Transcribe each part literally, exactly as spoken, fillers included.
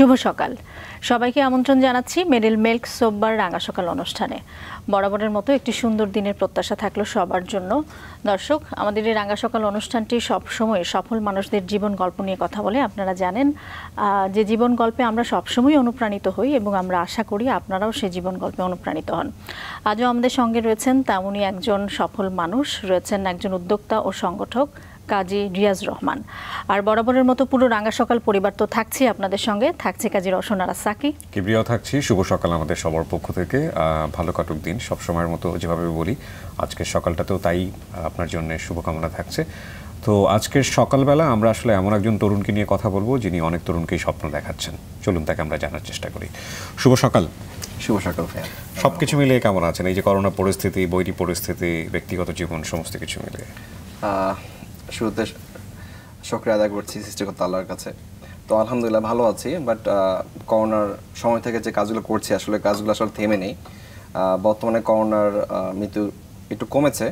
शुभ सकाल सबाइके आमंत्रण जानाচ্ছি মেরিল মিল্ক সোববার রাঙা সকাল অনুষ্ঠানে। বরাবরের মতো একটি সুন্দর দিনের প্রত্যাশা থাকলো সবার জন্য। দর্শক, আমাদের এই রাঙা সকাল অনুষ্ঠানটি সব সময় সফল মানুষদের জীবন গল্প নিয়ে কথা বলে। আপনারা জানেন যে জীবন গল্পে আমরা সব সময় অনুপ্রাণিত হই এবং আমরা আশা করি আপনারাও সেই জীবন গল্পে অনুপ্রাণিত হন। আজও আমাদের সঙ্গে রয়েছেন তেমনই একজন সফল মানুষ, রয়েছেন একজন উদ্যোক্তা ও সংগঠক কাজী রিয়াজ রহমান। আর বরাবরের মতো পুরো রাঙা সকাল পরিবার তো থাকছি আপনাদের সঙ্গে, থাকছে কাজী রসনারা সাকি কিবরিয়াও থাকছি। শুভ সকাল আমাদের সবার পক্ষ থেকে, ভালো কাটুক দিন। সবসময়ের মতো যেভাবে বলি আজকের সকালটাতেও তাই আপনার জন্য শুভকামনা থাকছে। তো আজকের সকালবেলা আমরা আসলে এমন একজন তরুণকে নিয়ে কথা বলবো যিনি অনেক তরুণকেই স্বপ্ন দেখাচ্ছেন। চলুন তাকে আমরা জানার চেষ্টা করি। শুভ সকাল। শুভ সকাল। সবকিছু মিলিয়ে কেমন আছেন? এই যে করোনা পরিস্থিতি, বৈরী পরিস্থিতি, ব্যক্তিগত জীবন, সমস্ত কিছু মিলিয়ে। শুরুতে শুকরিয়া আদায় করছি সৃষ্টিকর্তা কথা আল্লাহর কাছে। তো আলহামদুলিল্লাহ ভালো আছি। বাট করোনার সময় থেকে যে কাজগুলো করছি আসলে কাজগুলো আসলে থেমে নেই। বর্তমানে করোনার মৃত্যু একটু কমেছে,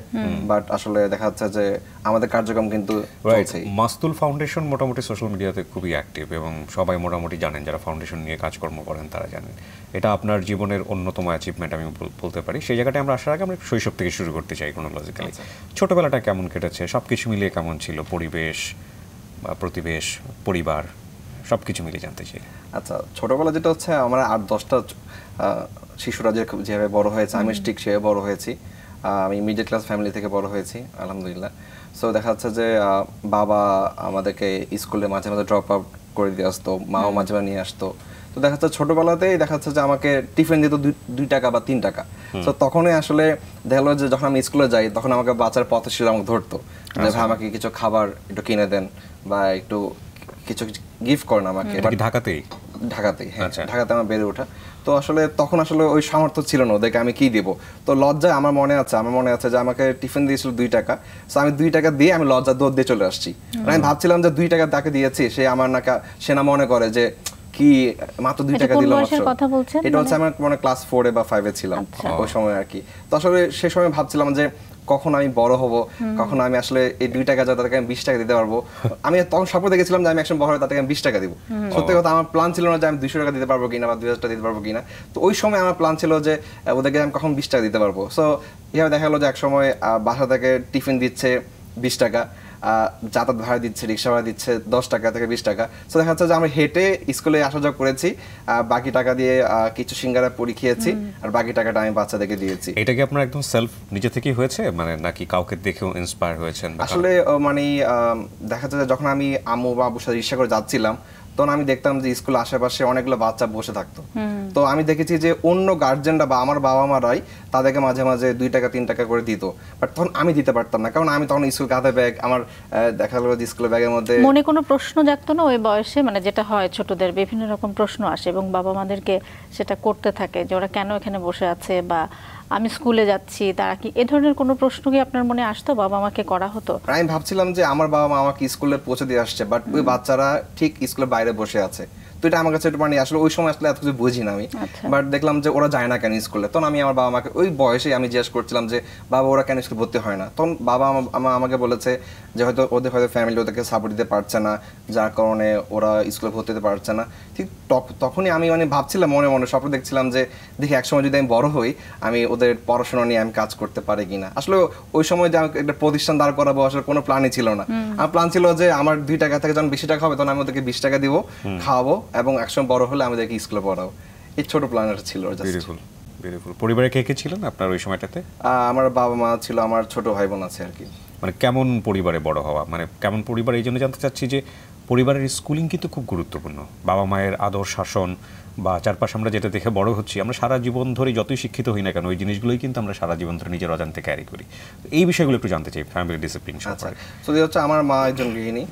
বাট আসলে দেখা যাচ্ছে যে আমাদের কার্যক্রম কিন্তু চলছে। মাসতুল ফাউন্ডেশন মোটামুটি সোশ্যাল মিডিয়াতে খুবই অ্যাক্টিভ এবং সবাই মোটামুটি জানেন, যারা ফাউন্ডেশন নিয়ে কাজকর্ম করেন তারা জানেন। এটা আপনার জীবনের অন্যতম অ্যাচিভমেন্ট আমি বলতে পারি। সেই জায়গাটায় আমরা আসার আগে আমরা শৈশব থেকে শুরু করতে চাই ক্রোনোলজিক্যালি। ছোটবেলাটা কেমন কেটেছে? সব কিছু মিলিয়ে কেমন ছিল? পরিবেশ, প্রতিবেশ, পরিবার, সব কিছু মিলিয়ে জানতে চাই। আচ্ছা, ছোটবেলা যেটা হচ্ছে আমরা আট দশটা শিশুরা যে যেভাবে বড় হয়েছে আমি ঠিক সেভাবে বড় হয়েছি। আমি মিডল ক্লাস ফ্যামিলি থেকে বড় হয়েছি আলহামদুলিল্লাহ। সো দেখা যাচ্ছে যে বাবা আমাদেরকে স্কুলে মাঝে মাঝে ড্রপ আউট করে দিয়ে আসতো, মাও মাঝে মাঝে নিয়ে আসতো। তো দেখা যাচ্ছে ছোটোবেলাতেই দেখা যাচ্ছে যে আমাকে টিফিন দিত দুই টাকা বা তিন টাকা। সো তখনই আসলে দেখা গেলো যে যখন আমি স্কুলে যাই তখন আমাকে বাঁচার পথে ছিল, আমাকে ধরতো যে ভাই আমাকে কিছু খাবার একটু কিনে দেন বা একটু কিছু গিফট করেন আমাকে। ঢাকাতেই ঢাকাতেই হ্যাঁ, ঢাকাতে আমার বেড়ে ওঠা। তো আসলে তখন আসলে ওই সামর্থ্য ছিল না ওদেরকে আমি কি দেবো। তো লজ্জায় আমার মনে আছে আমার মনে আছে যে আমাকে টিফিন দিয়েছিল দুই টাকা। সো আমি দুই টাকা দিয়ে আমি লজ্জা দৌড় দিয়ে চলে আসছি। আমি ভাবছিলাম যে দুই টাকা তাকে দিয়েছি, সে আমার নাকা সেনা মনে করে যে কি মাত্র দুই টাকা দিলাম। এটা হচ্ছে আমার মনে ক্লাস ফোরে বা ফাইভে ছিলাম ওই সময় আর কি। তো আসলে সেই সময় ভাবছিলাম যে কখন আমি বড় হব, কখন আমি আসলে এই দুই টাকা যা তাদেরকে আমি বিশ টাকা দিতে পারবো। আমি তখন স্বপ্ন দেখেছিলাম যে আমি একসময় বড় হলে তাদেরকে আমি বিশ টাকা দিব। সত্যি কথা আমার প্ল্যান ছিল না যে আমি দুশো টাকা দিতে পারবো কিনা বা দুই হাজার টাকা দিতে পারবো কিনা। তো ওই সময় আমার প্ল্যান ছিল যে ওদেরকে আমি কখন বিশ টাকা দিতে পারবো। সো এভাবে দেখা গেলো যে একসময় বাসা থেকে টিফিন দিচ্ছে বিশ টাকা, যাতায়াত ভাড়া দিচ্ছে, রিক্সা ভাড়া দিচ্ছে দশ টাকা থেকে বিশ টাকা। তো দেখা যাচ্ছে যে আমি হেঁটে স্কুলে আসা যাওয়া করেছি, বাকি টাকা দিয়ে কিছু সিঙ্গারা পুরি খেয়েছি আর বাকি টাকাটা আমি বাচ্চাদেরকে দিয়েছি। এটা কি আপনার একদম সেলফ নিজে থেকেই হয়েছে মানে, নাকি কাউকে দেখেও ইন্সপায়ার হয়েছেন? আসলে মানে দেখা যাচ্ছে যখন আমি আম্মু বা আব্বুর সাথে রিক্সা করে যাচ্ছিলাম তখন আমি দেখতাম যে স্কুল আশেপাশে অনেকগুলো বাচ্চা বসে থাকতো। তো আমি দেখেছি যে অন্য গার্জেনরা বা আমার বাবা মারাই তাদেরকে মাঝে মাঝে দুই টাকা তিন টাকা করে দিত, বাট তখন আমি দিতে পারতাম না। কারণ আমি তখন স্কুল কাঁধে ব্যাগ, আমার দেখা গেল যে স্কুলের ব্যাগের মধ্যে মনে কোনো প্রশ্ন জাগতো না ওই বয়সে। মানে যেটা হয় ছোটদের বিভিন্ন রকম প্রশ্ন আসে এবং বাবা মাদেরকে সেটা করতে থাকে যে ওরা কেন এখানে বসে আছে বা আমি স্কুলে যাচ্ছি তারা কি, এই ধরনের কোনো প্রশ্ন কি আপনার মনে আসতো? বাবা মাকে করা হতো? আমি ভাবছিলাম যে আমার বাবা মা আমাকে স্কুলে পৌঁছে দিয়ে আসছে, বাট ওই বাচ্চারা ঠিক স্কুলের বাইরে বসে আছে। তো এটা আমার কাছে একটু মানে আসলে ওই সময় আসলে এত কিছু বুঝি না আমি, বাট দেখলাম যে ওরা যায় না কেন স্কুলে। তখন আমি আমার বাবা মাকে ওই বয়সে আমি জিজ্ঞেস করছিলাম যে বাবা ওরা কেন স্কুলে ভর্তি হয় না। তখন বাবা আমার আমাকে বলেছে যে হয়তো ওদের হয়তো ফ্যামিলি ওদেরকে সাপোর্ট দিতে পারছে না, যার কারণে ওরা স্কুলে ভর্তি হতে পারছে না। ঠিক তখনই আমি মানে ভাবছিলাম মনে মনে, স্বপ্ন দেখছিলাম যে দেখি একসময় যদি আমি বড় হই আমি ওদের পড়াশোনা নিয়ে আমি কাজ করতে পারি কিনা। আসলে ওই সময় যে আমি একটা প্রতিষ্ঠান দাঁড় করাবো আসলে কোনো প্ল্যানই ছিল না। আমার প্ল্যান ছিল যে আমার দুই টাকা থেকে যখন বেশি টাকা হবে তখন আমি ওদেরকে বিশ টাকা দিব, খাওয়াবো এবং একসময় বড় হলে আমি ওদেরকে স্কুলে পড়াবো। এই ছোট প্ল্যানটা ছিল। পরিবারে কে কে ছিলেন আপনার ওই সময়টাতে? আমার বাবা মা ছিল, আমার ছোট ভাই বোন আছে আর কি। মানে কেমন পরিবারে বড় হওয়া, মানে কেমন পরিবার, এই জন্য জানতে চাচ্ছি যে পরিবারের স্কুলিং কিন্তু খুব গুরুত্বপূর্ণ। বাবা মায়ের আদর শাসন বা চারপাশে আমরা যেটা দেখে বড় হচ্ছি, আমরা সারা জীবন ধরে যতই শিক্ষিত হই না কেন ওই জিনিসগুলোই কিন্তু আমরা সারা জীবন ধরে নিজের অজান্তে ক্যারি করি। এই বিষয়গুলো একটু জানতে চাই, ফ্যামিলি ডিসিপ্লিন সম্পর্কে। তো এই হচ্ছে আমার মা একজন গৃহিণী,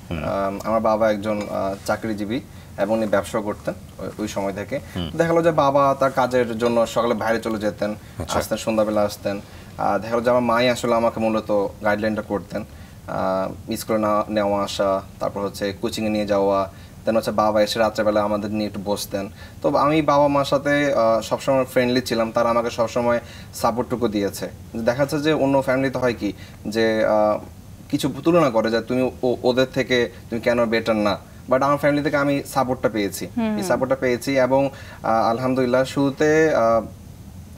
আমার বাবা একজন চাকরিজীবী এবং উনি ব্যবসা করতেন। ওই সময় থেকে দেখা গেলো যে বাবা তার কাজের জন্য সকালে বাইরে চলে যেতেন, আসতেন সন্ধ্যাবেলা আসতেন। দেখা গেলো যে আমার মাই আসলে আমাকে মূলত গাইডলাইনটা করতেন, স্কুলে না নেওয়া আসা, তারপর হচ্ছে কোচিংয়ে নিয়ে যাওয়া। দেন হচ্ছে বাবা এসে রাত্রেবেলা আমাদের নিয়ে একটু বসতেন। তো আমি বাবা মার সাথে সবসময় ফ্রেন্ডলি ছিলাম, তারা আমাকে সবসময় সাপোর্টটুকু দিয়েছে। দেখা যাচ্ছে যে অন্য ফ্যামিলিতে হয় কি যে কিছু তুলনা করে যে তুমি ওদের থেকে তুমি কেন বেটার না, but our family থেকে আমি সাপোর্টটা পেয়েছি এই সাপোর্টটা পেয়েছি এবং আলহামদুলিল্লাহ শুরুতে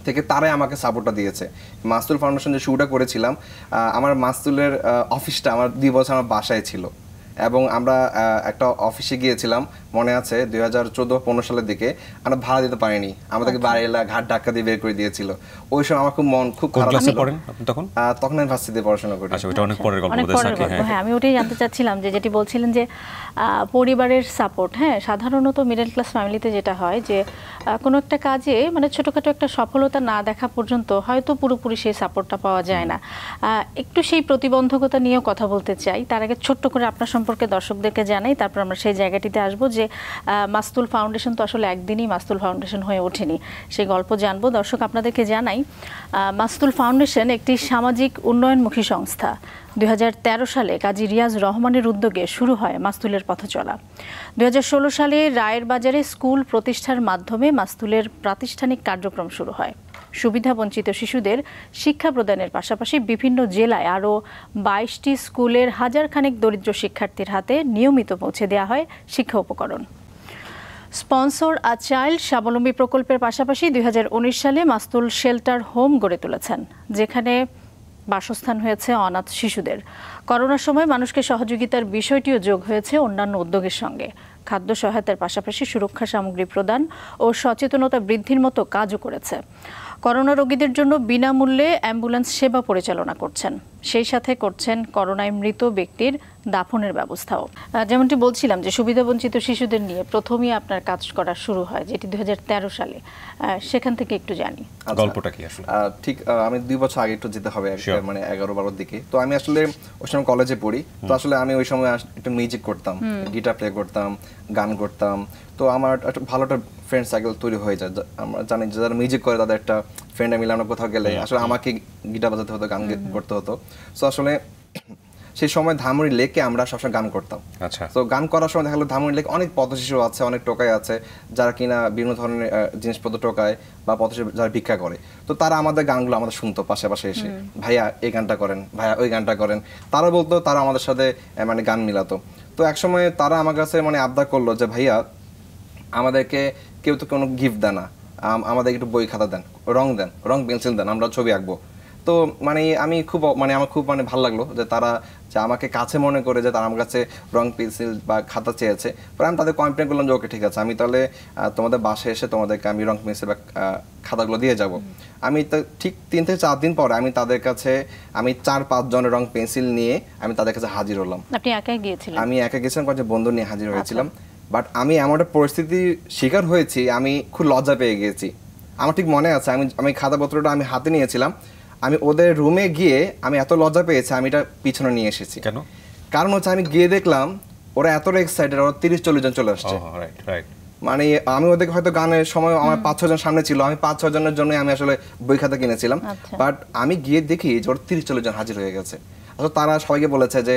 থেকে তারাই আমাকে সাপোর্টটা দিয়েছে মাসতুল ফাউন্ডেশন যে শুটা করেছিলাম আমার মাসতুলের অফিসটা আমার দুই বছর আমার বাসায় ছিল এবং আমরা একটা অফিসে গিয়েছিলাম মনে আছে দুই হাজার চৌদ্দ পনেরো সালের দিকে আমরা ভাড়া দিতে পারিনি আমাদেরকে বাড়িলা ঘাট ঢাকা দিয়ে বের করে দিয়েছিল ওই সময় আমার খুব মন খুব খারাপ লাগছিল পড়েন আপনি তখন তখন আমি ভার্সিটিতে পড়াশোনা করি আচ্ছা ওটা অনেক পরের গল্প বলতে হ্যাঁ আমি ওটাই জানতে চাচ্ছিলাম যে যেটি বলছিলেন যে পরিবারের সাপোর্ট হ্যাঁ সাধারণত মিডল ক্লাস ফ্যামিলিতে যেটা হয় যে কোনো একটা কাজে মানে ছোটখাটো একটা সফলতা না দেখা পর্যন্ত হয়তো পুরোপুরি সেই সাপোর্টটা পাওয়া যায় না একটু সেই প্রতিবন্ধকতা নিয়ে কথা বলতে চাই তার আগে ছোট করে আপনার সম্পর্কে দর্শকদেরকে জানাই তারপর আমরা সেই জায়গাটিতে আসব যে মাসতুল ফাউন্ডেশন তো আসলে একদিনই মাসতুল ফাউন্ডেশন হয়ে ওঠেনি সেই গল্প জানবো দর্শক আপনাদেরকে জানাই মাসতুল ফাউন্ডেশন একটি সামাজিক উন্নয়নমুখী সংস্থা দুই হাজার তেরো সালে কাজী রিয়াজ রহমানের উদ্যোগে শুরু হয় মাসতুলের পথ চলা দুই হাজার ষোলো সালে রায়ের বাজারে স্কুল প্রতিষ্ঠার মাধ্যমে মাসতুলের প্রাতিষ্ঠানিক কার্যক্রম শুরু হয় সুবিধাবঞ্চিত শিশুদের শিক্ষা প্রদানের পাশাপাশি বিভিন্ন জেলায় আরও বাইশটি স্কুলের হাজারখানেক দরিদ্র শিক্ষার্থীর হাতে নিয়মিত পৌঁছে দেওয়া হয় শিক্ষা উপকরণ স্পন্সর আ চাইল্ড স্বাবলম্বী প্রকল্পের পাশাপাশি দুই হাজার উনিশ সালে মাসতুল শেল্টার হোম গড়ে তুলেছেন যেখানে বাসস্থান হয়েছে অনাথ শিশুদের করোনার সময় মানুষকে সহযোগিতার বিষয়টিও যোগ হয়েছে অন্যান্য উদ্যোগের সঙ্গে খাদ্য সহায়তার পাশাপাশি সুরক্ষা সামগ্রী প্রদান ও সচেতনতা বৃদ্ধির মতো কাজও করেছে করোনা রোগীদের জন্য বিনামূল্যে অ্যাম্বুলেন্স সেবা পরিচালনা করছেন সেই সাথে করছেন করোনায় মৃত ব্যক্তির দাফনের ব্যবস্থাও যেমনটি বলছিলাম যে সুবিধাবঞ্চিত শিশুদের নিয়ে প্রথমেই আপনার কাজ করা শুরু হয় যেটি দুই হাজার তেরো সালে সেখান থেকে একটু জানি গল্পটা কি আসলে ঠিক আমি দুই বছর আগে একটু যেতে হবে মানে এগারো বারোর দিকে তো আমি আসলে ওই সময় কলেজে পড়ি তো আসলে আমি ওই সময় একটু মিউজিক করতাম গিটার প্লে করতাম গান করতাম তো আমার একটা ভালো একটা ফ্রেন্ড সার্কেল তৈরি হয়ে যায় আমরা জানি যারা মিউজিক করে তাদের একটা ফ্রেন্ড মিলে আমরা কোথাও গেলে আসলে আমাকে গিটার বাজাতে হতো গান করতে হতো সো আসলে সেই সময় ধামুড়ি লেকে আমরা সবসময় গান করতাম আচ্ছা তো গান করার সময় দেখা গেলো ধামুড়ি লেকে অনেক পথশিশু আছে অনেক টোকাই আছে যারা কিনা বিভিন্ন ধরনের জিনিসপত্র টোকায় বা পথশিশু যারা ভিক্ষা করে তো তারা আমাদের গানগুলো আমাদের শুনতো পাশাপাশি এসে ভাইয়া এই গানটা করেন ভাইয়া ওই গানটা করেন তারা বলতো তারা আমাদের সাথে মানে গান মিলাতো তো এক সময় তারা আমার কাছে মানে আবদার করলো যে ভাইয়া আমাদেরকে কেউ তো কোনো গিফট দেন না আমাদেরকে একটু বই খাতা দেন রং দেন রং পেন্সিল দেন আমরা ছবি আঁকবো তো মানে আমি খুব মানে আমার খুব মানে ভালো লাগলো যে তারা যে আমাকে কাছে মনে করে যে তারা আমার কাছে রং পেন্সিল বা খাতা চেয়েছে পরে আমি তাদের কমপ্লেন করলাম যে ওকে ঠিক আছে আমি তাহলে তোমাদের বাসায় এসে তোমাদেরকে আমি রং পেন্সিল বা খাতাগুলো দিয়ে যাব আমি তো ঠিক তিন থেকে চার দিন পরে আমি তাদের কাছে আমি চার পাঁচ জনের রং পেন্সিল নিয়ে আমি তাদের কাছে হাজির হলাম আপনি একাই গিয়েছিলেন আমি একা গিয়েছিলাম কয়েকজন বন্ধু নিয়ে হাজির হয়েছিলাম বাট আমি এমন একটা পরিস্থিতির শিকার হয়েছি আমি খুব লজ্জা পেয়ে গিয়েছি আমার ঠিক মনে আছে আমি আমি খাতাপত্রটা আমি হাতে নিয়েছিলাম আমি ওদের রুমে গিয়ে আমি এত লজ্জা পেয়েছি আমি এটা পিছনে নিয়ে এসেছি কেন কারণ হচ্ছে আমি গিয়ে দেখলাম ওরা এত এক্সাইটেড ওরা তিরিশ চল্লিশ জন চলে আসছে মানে আমি ওদেরকে হয়তো গানের সময় আমার পাঁচ ছজন সামনে ছিল আমি পাঁচ ছজনের জন্য আমি আসলে বই খাতা কিনেছিলাম বাট আমি গিয়ে দেখি যে ওরা তিরিশ চল্লিশ জন হাজির হয়ে গেছে তারা সবাইকে বলেছে যে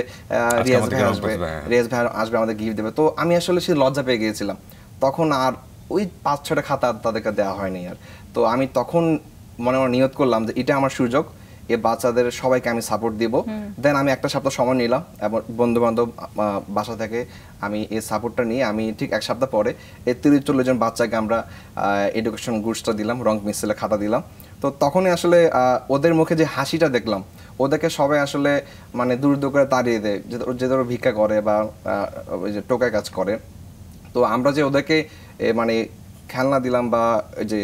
রিয়াজ ভাই আসবে রিয়াজ ভাই আসবে আমাদের গিফট দেবে তো আমি আসলে সেই লজ্জা পেয়ে গিয়েছিলাম তখন আর ওই পাঁচ ছটা খাতা তাদেরকে দেওয়া হয়নি আর তো আমি তখন মনে মনে নিয়ত করলাম যে এটা আমার সুযোগ এই বাচ্চাদের সবাইকে আমি সাপোর্ট দিব দেন আমি একটা সপ্তাহ সময় নিলাম এবং বন্ধুবান্ধব বাসা থেকে আমি এই সাপোর্টটা নিয়ে আমি ঠিক এক সপ্তাহ পরে এই তিরিশ চল্লিশ জন বাচ্চাকে আমরা এডুকেশন গুডসটা দিলাম রং পেন্সিলের খাতা দিলাম তো তখনই আসলে ওদের মুখে যে হাসিটা দেখলাম ওদেরকে সবাই আসলে মানে দূর দূর করে তাড়িয়ে দেয় যে ধরো ভিক্ষা করে বা ওই যে টোকায় কাজ করে তো আমরা যে ওদেরকে মানে খেলনা দিলাম বা যে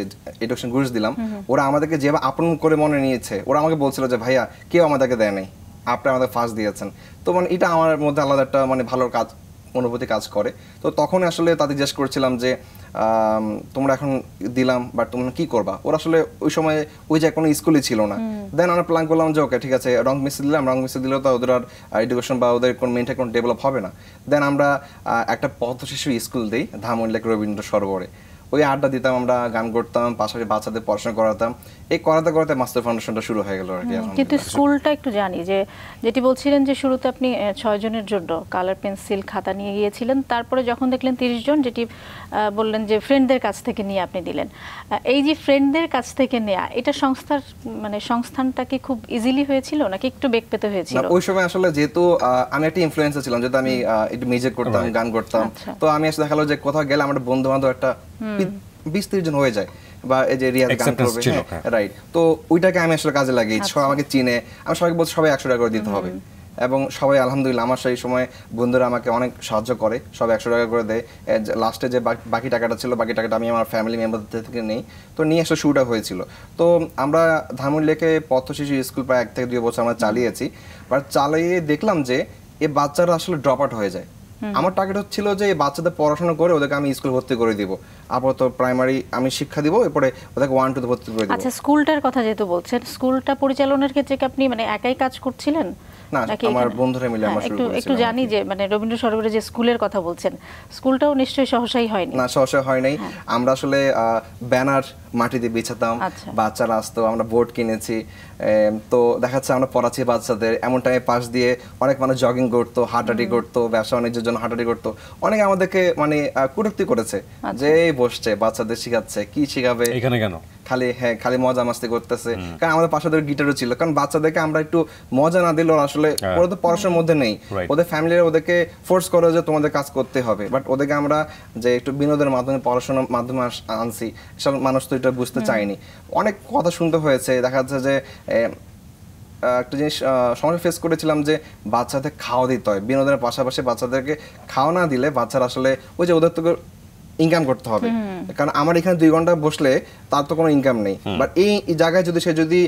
এডুকেশন গুডস দিলাম ওরা আমাদেরকে যেভাবে আপন করে মনে নিয়েছে ওরা আমাকে বলছিল যে ভাইয়া কেউ আমাদেরকে দেয় নাই আপনি আমাদের ফার্স্ট দিয়েছেন তো মানে এটা আমার মধ্যে আলাদা একটা মানে ভালো কাজ অনুভূতি কাজ করে তো তখন আসলে তাদের জিজ্ঞেস করেছিলাম যে তোমরা এখন দিলাম বা তোমরা কি করবা ওরা আসলে ওই সময় ওই যে কোনো স্কুলে ছিল না দেন আমরা প্ল্যান করলাম যে ওকে ঠিক আছে রং মিশিয়ে দিলাম রং মিশিয়ে দিলেও তো ওদের আর এডুকেশন বা ওদের কোনো মেন্টাল কোনো ডেভেলপ হবে না দেন আমরা একটা পথশিশু স্কুল দিই ধামুন লেক রবীন্দ্র সরোবরে ওই আড্ডা দিতাম আমরা গান করতাম পাশাপাশি বাচ্চাদের পড়াশোনা করাতাম এই করাতে করাতে মাস্টার ফাউন্ডেশনটা শুরু হয়ে গেল আর কি। কিন্তু স্কুলটা একটু জানি যে যেটি বলছিলেন যে শুরুতে আপনি ছয় জনের জন্য কালার পেন্সিল খাতা নিয়ে গিয়েছিলেন, তারপরে যখন দেখলেন তিরিশ জন, যেটি বললেন যে ফ্রেন্ডদের কাছ থেকে নিয়ে আপনি দিলেন, এই যে ফ্রেন্ডদের কাছ থেকে নেওয়া এটা সংস্থার মানে সংস্থানটা কি খুব ইজিলি হয়েছিল নাকি একটু বেগ পেতে হয়েছিল? ওই সময় আসলে যেহেতু আমি একটা ইনফ্লুয়েন্সার ছিলাম, যেহেতু আমি একটু মিউজিক করতাম, গান করতাম, তো আমি আসলে দেখালো যে কোথাও গেলে আমার বন্ধু বান্ধব একটা বিশ ত্রিশ জন হয়ে যায় বা এই যে রিয়াজ গান করবে, রাইট, তো ওইটাকে আমি আসলে কাজে লাগিয়ে সবাই আমাকে চিনে, আমি সবাই বলছি সবাই একশো টাকা করে দিতে হবে, এবং সবাই আলহামদুলিল্লাহ আমার সেই সময় বন্ধুরা আমাকে অনেক সাহায্য করে, সবাই একশো টাকা করে দেয়। লাস্টে যে বাকি টাকাটা ছিল বাকি টাকাটা আমি আমার ফ্যামিলি মেম্বারদের থেকে নেই, তো নিয়ে আসলে শুরুটা হয়েছিল। তো আমরা ধামুর লেকে পথশিশু স্কুল প্রায় এক থেকে দুই বছর আমরা চালিয়েছি, বাট চালিয়ে দেখলাম যে এ বাচ্চারা আসলে ড্রপ আউট হয়ে যায়। আমার টার্গেট হচ্ছিল যে বাচ্চাদের পড়াশোনা করে ওদেরকে আমি স্কুল ভর্তি করে দিব, আপাতত প্রাইমারি আমি শিক্ষা দিব, এরপরে ওদেরকে ওয়ান টু ভর্তি করে দিব। আচ্ছা, স্কুলটার কথা যেহেতু বলছেন, স্কুলটা পরিচালনার ক্ষেত্রে কি আপনি মানে একাই কাজ করছিলেন? না, আমার বন্ধুরা মিলে আমরা শুরু করেছিলাম। একটু জানি যে মানে রবীন্দ্র সরোবরে যে স্কুলের কথা বলছেন, স্কুলটাও নিশ্চয়ই সহসাই হয়নি? না, সহসাই হয় নাই। আমরা আসলে ব্যানার মাটিতে বিছাতাম, বাচ্চারা আসতো, আমরা বোর্ড কিনেছি, তো দেখাচ্ছে আমরা পড়াচ্ছি বাচ্চাদের, এমন টাইমে পাশ দিয়ে অনেক মানুষ জগিং করতো, হাঁটাহাটি করতো, ব্যবসা বাণিজ্যের জন্য হাঁটাহাটি করতো, অনেকে আমাদেরকে মানে কটূক্তি করেছে যে বসছে বাচ্চাদের শিখাচ্ছে, কি শিখাবে এখানে কেন, খালি হ্যাঁ খালি মজা মাস্তি করতেছে। কারণ আমাদের পাশে ওদের গিটারও ছিল, কারণ বাচ্চাদেরকে আমরা একটু মজা না দিলে আসলে ওরা তো পড়াশোনার মধ্যে নেই, ওদের ফ্যামিলিরা ওদেরকে ফোর্স করে যে তোমাদের কাজ করতে হবে, বাট ওদেরকে আমরা যে একটু বিনোদনের মাধ্যমে পড়াশোনার মাধ্যমে আনছি, সব মানুষ তো এটা বুঝতে চায়নি। অনেক কথা শুনতে হয়েছে, দেখা যাচ্ছে যে একটা জিনিস সমস্যা ফেস করেছিলাম যে বাচ্চাদের খাওয়া দিতে হয়, বিনোদনের পাশাপাশি বাচ্চাদেরকে খাওয়া না দিলে বাচ্চারা আসলে ওই যে ওদের তো ইনকাম করতে হবে, কারণ আমার এখানে দুই ঘন্টা বসলে তার তো কোনো ইনকাম নেই, বাট এই জায়গায় যদি সে যদি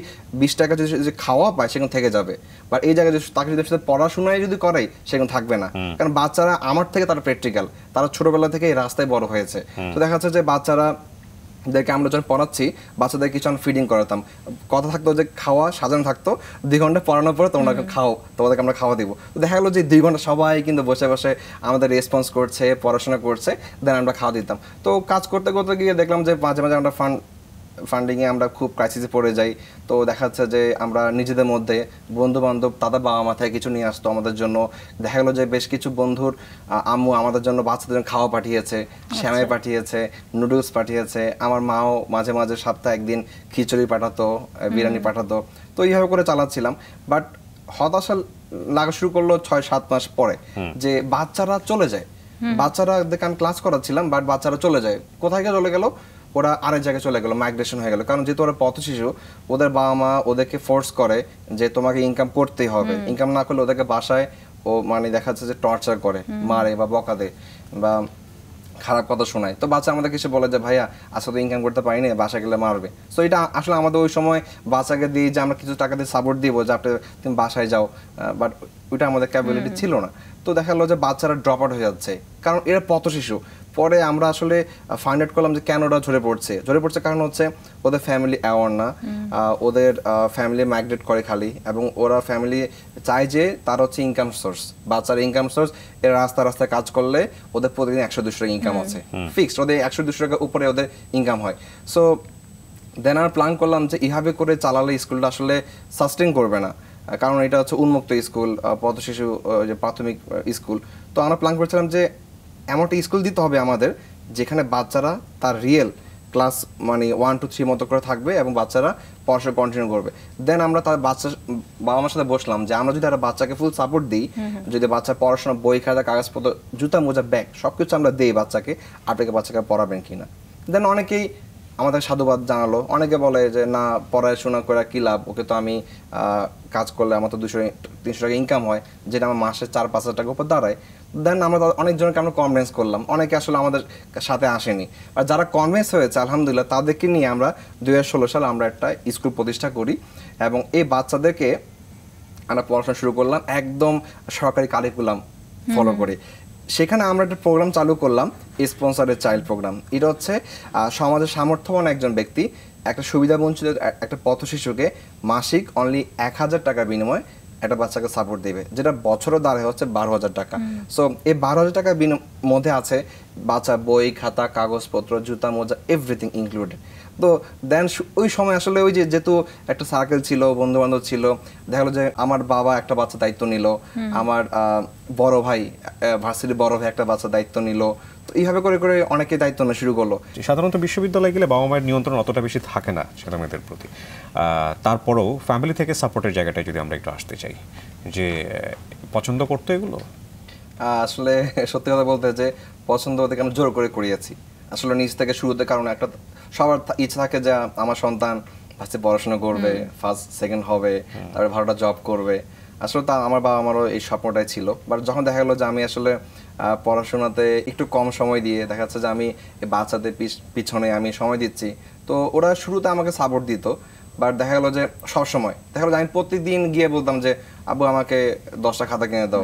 বিশ টাকা যদি খাওয়া পায় সেখানে থেকে যাবে, বাট এই জায়গায় যদি তাকে যদি পড়াশোনায় যদি করে সেখানে থাকবে না, কারণ বাচ্চারা আমার থেকে তারা প্র্যাকটিক্যাল, তারা ছোটবেলা থেকে এই রাস্তায় বড় হয়েছে। তো দেখা যাচ্ছে যে বাচ্চারা দেরকে আমরা যখন পড়াচ্ছি বাচ্চাদের কিছু ফিডিং করাতাম, কথা থাকতো যে খাওয়া সাজানো থাকতো, দুই ঘন্টা পড়ানোর পরে তোমরা খাও, তোমাদেরকে আমরা খাওয়া দেবো। তো দেখা গেলো যে দুই ঘন্টা সবাই কিন্তু বসে বসে আমাদের রেসপন্স করছে, পড়াশোনা করছে, দেন আমরা খাওয়া দিতাম। তো কাজ করতে করতে গিয়ে দেখলাম যে মাঝে মাঝে আমরা ফান্ড ফান্ডিংয়ে আমরা খুব ক্রাইসিসে পড়ে যাই। তো দেখা যাচ্ছে যে আমরা নিজেদের মধ্যে বন্ধু বান্ধব তাদের বাবা মাথায় কিছু নিয়ে আসতো আমাদের জন্য, দেখা গেলো যে বেশ কিছু বন্ধুর আম্মু আমাদের জন্য বাচ্চাদের জন্য খাওয়া পাঠিয়েছে, শ্যামাই পাঠিয়েছে, নুডলস পাঠিয়েছে, আমার মাও মাঝে মাঝে সপ্তাহে একদিন খিচুড়ি পাঠাতো, বিরিয়ানি পাঠাতো। তো এইভাবে করে চালাচ্ছিলাম, বাট হতাশা লাগা শুরু করলো ছয় সাত মাস পরে যে বাচ্চারা চলে যায়, বাচ্চারা দেখে আমি ক্লাস করাচ্ছিলাম, বাট বাচ্চারা চলে যায়, কোথায় গিয়ে চলে গেলো, ওরা আরেক জায়গায় চলে গেলো, মাইগ্রেশন হয়ে গেলো। কারণ যেহেতু ওরা পথ শিশু, ওদের বাবা মা ওদেরকে ফোর্স করে যে তোমাকে ইনকাম করতেই হবে, ইনকাম না করলে ওদেরকে বাসায় ও মানে দেখা যাচ্ছে যে টর্চার করে, মারে বা বকা দেয় বা খারাপ কথা শোনায়। তো বাচ্চা আমাদের কিছু বলে যে ভাইয়া আজকে তো ইনকাম করতে পারিনি, বাসা গেলে মারবে। সো এটা আসলে আমাদের ওই সময় বাচ্চাকে দিয়ে যে আমরা কিছু টাকা দিয়ে সাপোর্ট দিব যে আপনি তুমি বাসায় যাও, বাট ওইটা আমাদের ক্যাপাবিলিটি ছিল না। তো দেখা গেলো যে বাচ্চারা ড্রপ আউট হয়ে যাচ্ছে, কারণ এরা পথ শিশু। পরে আমরা আসলে ফাইন্ড আউট করলাম যে কেন ওরা ঝরে পড়ছে, ঝরে পড়ছে কারণ হচ্ছে ওদের ফ্যামিলি অ্যাওয়ার না, ওদের ফ্যামিলি মাইগ্রেট করে খালি, এবং ওরা ফ্যামিলি চায় যে তার হচ্ছে ইনকাম সোর্স, বাচ্চার ইনকাম সোর্স, এরা রাস্তা রাস্তায় কাজ করলে ওদের প্রতিদিন একশো দুশো টাকা ইনকাম আছে ফিক্সড, ওদের একশো দুশো টাকার উপরে ওদের ইনকাম হয়। সো দেন আমরা প্ল্যান করলাম যে এভাবে করে চালালে স্কুলটা আসলে সাস্টেন করবে না, কারণ এটা হচ্ছে উন্মুক্ত স্কুল, পথ শিশু যে প্রাথমিক স্কুল। তো আমরা প্ল্যান করেছিলাম যে এমন একটা স্কুল দিতে হবে আমাদের যেখানে বাচ্চারা তার রিয়েল ক্লাস মানে ওয়ান টু থ্রি মতো করে থাকবে এবং বাচ্চারা পড়াশোনা কন্টিনিউ করবে। দেন আমরা তার বাচ্চা বাবা মার সাথে বসলাম যে আমরা যদি একটা বাচ্চাকে ফুল সাপোর্ট দিই, যদি বাচ্চা পড়াশোনা বই খাতা কাগজপত্র জুতা মোজা ব্যাগ সব কিছু আমরা দিই বাচ্চাকে, আপনাকে বাচ্চাকে পড়াবেন কি না। দেন অনেকেই আমাদের সাধুবাদ জানালো, অনেকে বলে যে না পড়াশোনা করে কী লাভ, ওকে তো আমি কাজ করলে আমার তো দুশো তিনশো টাকা ইনকাম হয় যেটা আমার মাসে চার পাঁচ হাজার টাকার উপর দাঁড়ায়। দেন আমরা অনেকজনকে আমরা কনভিন্স করলাম, অনেকে আসলে আমাদের সাথে আসেনি, আর যারা কনভিন্স হয়েছে আলহামদুলিল্লাহ তাদেরকে নিয়ে আমরা দুই হাজার ষোলো সালে আমরা একটা স্কুল প্রতিষ্ঠা করি এবং এই বাচ্চাদেরকে আমরা পড়াশোনা শুরু করলাম একদম সরকারি কারিকুলাম ফলো করে। সেখানে আমরা একটা প্রোগ্রাম চালু করলাম, স্পন্সরের চাইল্ড প্রোগ্রাম। এটা হচ্ছে সমাজের সামর্থ্যবান একজন ব্যক্তি একটা সুবিধাবঞ্চিত একটা পথ শিশুকে মাসিক অনলি এক হাজার টাকার বিনিময়ে একটা বাচ্চাকে সাপোর্ট দেবে, যেটা বছরের দাঁড়ায় হচ্ছে বারো হাজার টাকা। সো এই বারো হাজার টাকার বিনিময়ের মধ্যে আছে বাচ্চা বই খাতা কাগজপত্র জুতা মোজা এভরিথিং ইনক্লুডেড। तो दें ওই সময় আসলে ওই যে যেহেতু একটা সার্কেল ছিল বন্ধু-বান্ধব ছিল দেখা গেল যে আমার বাবা একটা বাচ্চা দায়িত্ব নিল আমার বড় ভাই ভার্সিটি বড় ভাই একটা বাচ্চা দায়িত্ব নিল তো এইভাবে করে করে অনেকে দায়িত্ব নেওয়া শুরু করলো সাধারণত বিশ্ববিদ্যালয়ে গেলে বাবা মায়ের নিয়ন্ত্রণ অতটা বেশি থাকে না ছেলেমেয়েদের প্রতি তারপরেও ফ্যামিলি থেকে সাপোর্টের জায়গাটা যদি আমরা একটু আসতে চাই যে পছন্দ করতে এগুলো আসলে সত্যি কথা বলতে যে পছন্দ হতে কেন জোর করে করিয়েছি আসলে নিজ থেকে শুরুতে কারণ একটা সবার ইচ্ছা থাকে যে আমার সন্তান ভার্সে পড়াশোনা করবে ফার্স্ট সেকেন্ড হবে তারপরে ভালোটা জব করবে আসলে তা আমার বাবা আমারও এই স্বপ্নটাই ছিল বাট যখন দেখা গেল যে আমি আসলে পড়াশোনাতে একটু কম সময় দিয়ে দেখা যাচ্ছে যে আমি বাচ্চাদের পিছনে আমি সময় দিচ্ছি তো ওরা শুরুতে আমাকে সাপোর্ট দিত বাট দেখা গেল যে সব সময় দেখা গেল আমি প্রতিদিন গিয়ে বলতাম যে আব্বু আমাকে দশটা খাতা কিনে দাও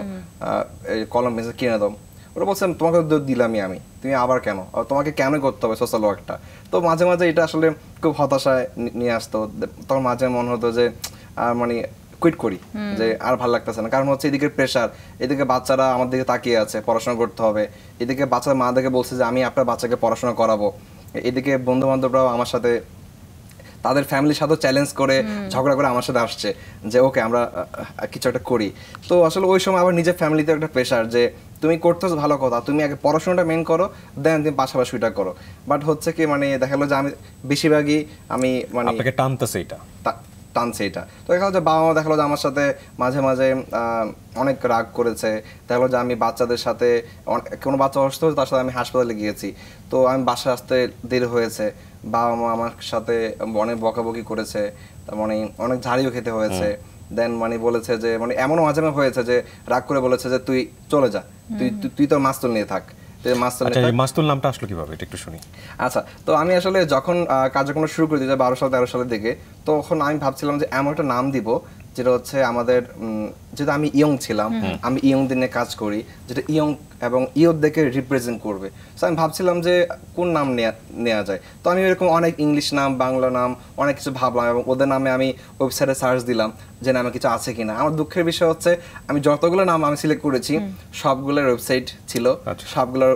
কলম পেন্সিল কিনে দাও ওরা বলছেন তোমাকে তো দিলামই আমি তুমি আবার কেন আর তোমাকে কেন করতে হবে সোশ্যাল ওয়ার্কটা তো মাঝে মাঝে এটা আসলে খুব হতাশায় নিয়ে আসতো তখন মাঝে মনে হতো যে মানে কুইট করি যে আর ভালো লাগতেছে না কারণ হচ্ছে এদিকে প্রেশার এদিকে বাচ্চারা আমার দিকে তাকিয়ে আছে পড়াশোনা করতে হবে এদিকে বাচ্চার মা দেখে বলছে যে আমি আপনার বাচ্চাকে পড়াশোনা করাবো এদিকে বন্ধু বান্ধবরাও আমার সাথে তাদের ফ্যামিলির সাথে চ্যালেঞ্জ করে ঝগড়া করে আমার সাথে আসছে যে ওকে আমরা কিছু একটা করি তো আসলে ওই সময় আবার নিজের ফ্যামিলিতে একটা প্রেশার যে তুমি করতেছ ভালো কথা তুমি আগে পড়াশোনাটা মেন করো দেন তুমি পাশাপাশিটা করো বাট হচ্ছে কি মানে দেখা গেলো যে আমি বেশিরভাগই আমি মানে আপনাকে টানতেছে এটা টানছে এটা তো দেখা গেলো যে বাবা মা দেখা গেলো যে আমার সাথে মাঝে মাঝে অনেক রাগ করেছে দেখা গেলো যে আমি বাচ্চাদের সাথে কোনো বাচ্চা অসুস্থ হয়েছে তার সাথে আমি হাসপাতালে গিয়েছি তো আমি বাসায় আসতে দেরি হয়েছে বাবা মা আমার সাথে অনেক বকাবকি করেছে তার মানে অনেক ঝাড়িও খেতে হয়েছে দেন মানে বলেছে যে মানে এমনও মাঝে মাঝে হয়েছে যে রাগ করে বলেছে যে তুই চলে যা তুই তুই তোর মাস্তুল নিয়ে থাক তুই মাস্তুল আচ্ছা এই মাস্তুল নামটা আসলো কিভাবে এটা একটু শুনি আচ্ছা তো আমি আসলে যখন কার্যক্রম শুরু করি দুই হাজার বারো সাল তেরো সালের দিকে তখন আমি ভাবছিলাম যে এমন একটা নাম দিব যেটা হচ্ছে আমাদের যেটা আমি ইয়ং ছিলাম আমি ইয়ং দিনে কাজ করি যেটা ইয়ং এবং ইয়োদেরকে রিপ্রেজেন্ট করবে সো আমি ভাবছিলাম যে কোন নাম নেওয়া যায় তো আমি এরকম অনেক ইংলিশ নাম বাংলা নাম অনেক কিছু ভাবলাম এবং ওদের নামে আমি ওয়েবসাইটে সার্চ দিলাম যে নামে কিছু আছে কিনা আমার দুঃখের বিষয় হচ্ছে আমি যতগুলো নাম আমি সিলেক্ট করেছি সবগুলোর ওয়েবসাইট ছিল সবগুলোর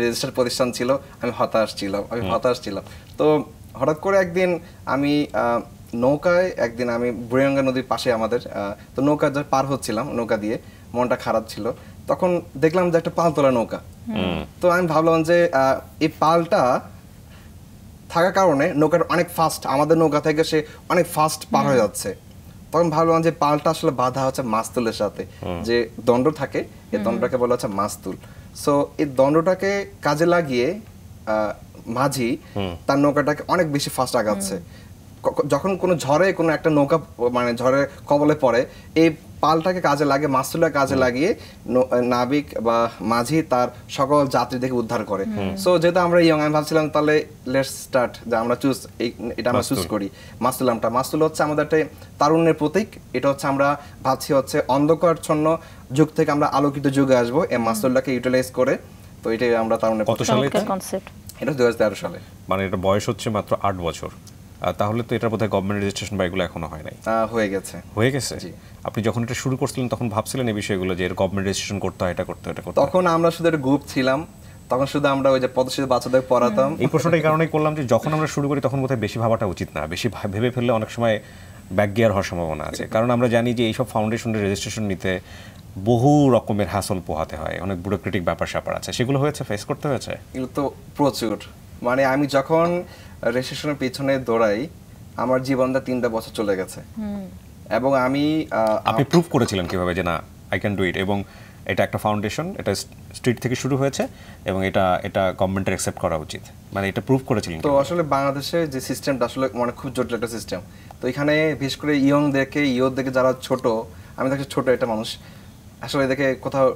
রেজিস্টার্ড প্রতিষ্ঠান ছিল আমি হতাশ ছিলাম আমি হতাশ ছিলাম তো হঠাৎ করে একদিন আমি নৌকায় একদিন আমি বুড়িগঙ্গা নদীর পাশে আমাদের তো নৌকা যা পার হচ্ছিলাম নৌকা দিয়ে মনটা খারাপ ছিল তখন দেখলাম যে একটা পালতোলা নৌকা তো আমি ভাবলাম যে এই পালটা থাকার কারণে নৌকাটা অনেক ফাস্ট আমাদের নৌকা থেকে সে অনেক ফাস্ট পার হয়ে যাচ্ছে তখন ভাবলাম যে পালটা আসলে বাধা হচ্ছে মাস্তুলের সাথে যে দণ্ড থাকে এই দণ্ডটাকে বলা হচ্ছে মাস্তুল সো এই দণ্ডটাকে কাজে লাগিয়ে মাঝি তার নৌকাটাকে অনেক বেশি ফাস্ট আগাচ্ছে যখন কোনো ঝড়ে কোনো একটা নৌকা মানে ঝড়ের কবলে পড়ে এই পালটাকে কাজে লাগে মাস্তুলের কাজে লাগিয়ে নাবিক বা মাঝি তার সকল যাত্রীদেরকে উদ্ধার করে সো যেটা আমরা ইয়ং আমি ভাবছিলাম তাহলে লেটস স্টার্ট যে আমরা চুজ এটা আমরা চুজ করি মাস্তুলামটা মাস্তুল হচ্ছে আমাদের একটা তারুণ্যের প্রতীক এটা হচ্ছে আমরা ভাবছি হচ্ছে অন্ধকারচ্ছন্ন যুগ থেকে আমরা আলোকিত যুগে আসবো এই মাস্তুলটাকে ইউটিলাইজ করে তো এটাই আমরা তারুণ্যের এটা দুই হাজার তেরো সালে মানে এটা বয়স হচ্ছে মাত্র আট বছর তাহলে তো এটা বোধহয় গভর্নমেন্ট রেজিস্ট্রেশন বা এগুলো এখনো হয় নাই হয়ে গেছে হয়ে গেছে আপনি যখন এটা শুরু করছিলেন তখন ভাবছিলেন এই বিষয়গুলো যে এর গভর্নমেন্ট রেজিস্ট্রেশন করতে হয় এটা করতে হয় এটা করতে তখন আমরা শুধু একটা গ্রুপ ছিলাম তখন শুধু আমরা ওই যে পদশীল বাচ্চাদের পড়াতাম এই প্রশ্নটা এই কারণেই করলাম যে যখন আমরা শুরু করি তখন বোধহয় বেশি ভাবাটা উচিত না বেশি ভেবে ফেললে অনেক সময় ব্যাক গিয়ার হওয়ার সম্ভাবনা আছে কারণ আমরা জানি যে এইসব ফাউন্ডেশনের রেজিস্ট্রেশন নিতে বহু রকমের হ্যাসল পোহাতে হয় অনেক ব্যুরোক্রেটিক ব্যাপার স্যাপার আছে সেগুলো হয়েছে ফেস করতে হয়েছে এগুলো তো প্রচুর মানে আমি যখন রেজিস্ট্রেশনের পিছনে দৌড়াই আমার জীবনটা তিনটা বছর চলে গেছে এবং আমি আপনি প্রুভ করেছিলেন কিভাবে যে না আই ক্যান ডু ইট এবং এটা একটা ফাউন্ডেশন এটা স্ট্রিট থেকে শুরু হয়েছে এবং এটা এটা গভর্নমেন্টের অ্যাকসেপ্ট করা উচিত মানে এটা প্রুভ করেছিলেন তো আসলে বাংলাদেশে যে সিস্টেমটা আসলে মানে খুব জটিল একটা সিস্টেম তো এখানে বিশেষ করে ইয়ংদেরকে ইয়োদেরকে যারা ছোট আমি দেখছি ছোট একটা মানুষ আসলে এদেরকে কোথাও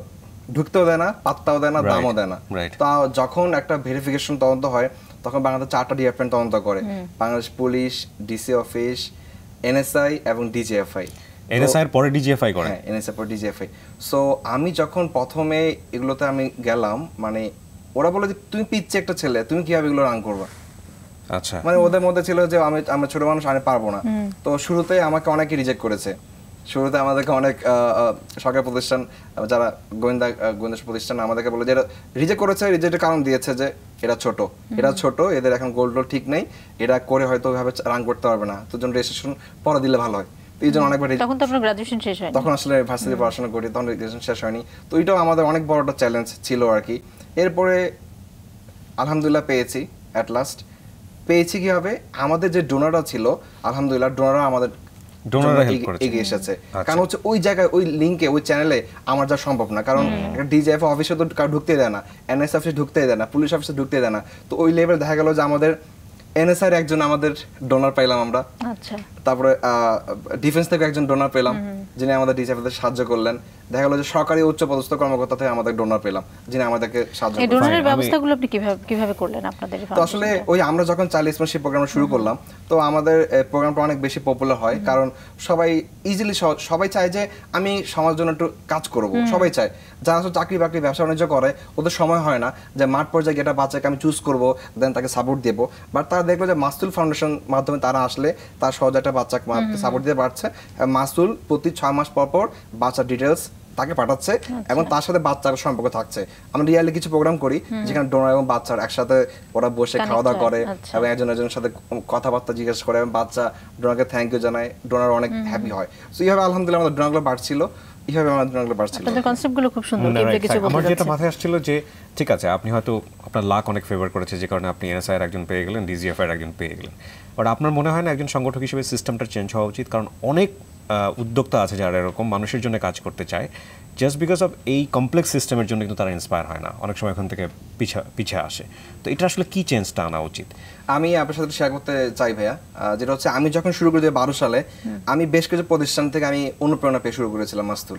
ঢুকতেও দেয় না পাত্তাও দেয় না দামও দেয় না তা যখন একটা ভেরিফিকেশন তদন্ত হয় তখন বাংলাদেশ চারটা ডিপার্টমেন্ট তদন্ত করে Bangladesh police DC office NSI এবং ডিজিএফআই এনএসআই এর পরে ডিজিএফআই করে হ্যাঁ এনএসআই পরে ডিজিএফআই সো আমি যখন প্রথমে এগুলোতে আমি গেলাম মানে ওরা বলে যে তুমি পিচ্ছে একটা ছেলে তুমি কিভাবে এগুলো রান করবা আচ্ছা মানে ওদের মধ্যে ছিল যে আমি আমরা ছোট মানুষ আমি পারবো না তো শুরুতেই আমাকে অনেকে রিজেক্ট করেছে शुरूते আমাদেরকে অনেক সরকারি প্রতিষ্ঠান যারা গোয়েন্দা গোয়েন্দা প্রতিষ্ঠান আমাদেরকে বলে যে এটা রিজেক্ট করেছে, রিজেক্টের কারণ দিয়েছে যে এরা ছোট এরা ছোট এদের এখন গোল টোল ঠিক নেই, এরা করে হয়তো ভাবে রান করতে পারবে না, তো যখন রেজিস্ট্রেশন পরে দিলে ভালো হয়। তো এইজন অনেকবার তখন তো আপনার গ্রাজুয়েশন শেষ হয়নি, তখন আসলে ভার্সিটি পড়াশোনা করি, তখন গ্রাজুয়েশন শেষ হয়নি, তো এটাও আমাদের অনেক বড় একটা চ্যালেঞ্জ ছিল আর কি। এরপরে আলহামদুলিল্লাহ পেয়েছি, অ্যাট লাস্ট পেয়েছি। কি হবে আমাদের যে ডোনাররা ছিল আলহামদুলিল্লাহ ডোনাররা আমাদের ডোনাররা হেল্প করেছে, এগিয়ে এসেছে, কারণ হচ্ছে ওই জায়গায় ওই লিংকে ওই চ্যানেলে আমার যা সম্ভব না, কারণ একটা ডিজিএফ অফিসে তো ঢুকতে দেয় না, এনএসএ অফিসে ঢুকতে দেয় না, পুলিশ অফিসে ঢুকতে দেয় না, তো ওই লেভেল দেখা গেল যে আমাদের এনএসআর একজন আমাদের ডোনার পাইলাম আমরা, আচ্ছা তারপরে ডিফেন্স থেকে একজন ডোনার পেলাম যিনি আমাদের ডিজিএফদের সাহায্য করলেন, দেখা গেল যে সরকারি উচ্চপদস্থ কর্মকর্তা থেকে আমাদের ডোনার পেলাম যিনি আমাদেরকে সাহায্য করলেন। এই ডোনারের ব্যবস্থাগুলো আপনি কিভাবে কিভাবে করলেন আপনাদের? তো আসলে ওই আমরা যখন চার্লি স্পন্সরশিপ প্রোগ্রাম শুরু করলাম তো আমাদের প্রোগ্রামটা অনেক বেশি পপুলার হয়, কারণ সবাই ইজিলি সবাই চায় যে আমি সমাজ জন্য একটু কাজ করব, সবাই চায়, যারা চাকরি বাকরি ব্যবসা বাণিজ্য করে ওদের সময় হয় না যে মাঠ পর্যায়ে এটা বাচ্চাকে আমি চুজ করবো দেন তাকে সাপোর্ট দেবো, বাট তারা দেখলো যে মাসুল ফাউন্ডেশন মাধ্যমে তারা আসলে তার সহজে একটা বাচ্চাকে সাপোর্ট দিতে পারছে। মাসুল প্রতি ছয় মাস পর পর বাচ্চার ডিটেলস তাকে পাঠাচ্ছে এবং তার সাথে বাচ্চার সম্পর্ক থাকছে। আমরা রিয়ালি কিছু প্রোগ্রাম করি যেখানে ডোনার এবং বাচ্চার একসাথে ওরা বসে খাওয়া দাওয়া করে এবং একজন একজনের সাথে কথাবার্তা জিজ্ঞেস করে এবং বাচ্চা ডোনারকে থ্যাংক ইউ জানায়, ডোনার অনেক হ্যাপি হয়। সো এইভাবে আলহামদুলিল্লাহ আমাদের ডোনারগুলো বাড়ছিল, এইভাবে আমাদের ডোনারগুলো বাড়ছিল। আপনাদের কনসেপ্টগুলো খুব সুন্দর, এর কিছু আমার যেটা মাথায় আসছিল যে ঠিক আছে আপনি হয়তো আপনার লাক অনেক ফেভার করেছে যে কারণে আপনি এনএসআই এর একজন পেয়ে গেলেন, ডিজিএফ এর একজন পেয়ে গেলেন, বাট আপনার মনে হয় না একজন সংগঠক হিসেবে সিস্টেমটা চেঞ্জ হওয়া উচিত? কারণ অনেক উদ্যোক্তা আছে যারা এরকম মানুষের জন্য কাজ করতে চায়, জাস্ট বিকজ অফ এই কমপ্লেক্স সিস্টেমের জন্য কিন্তু তারা ইন্সপায়ার হয় না, অনেক সময় এখান থেকে পিছা পিছা আসে। তো এটা আসলে কী চেঞ্জটা আনা উচিত? আমি আপনার সাথে শেয়ার করতে চাই ভাইয়া, যেটা হচ্ছে আমি যখন শুরু করে বারো সালে আমি বেশ কিছু প্রতিষ্ঠান থেকে আমি অনুপ্রেরণা পেয়ে শুরু করেছিলাম মাসতুল,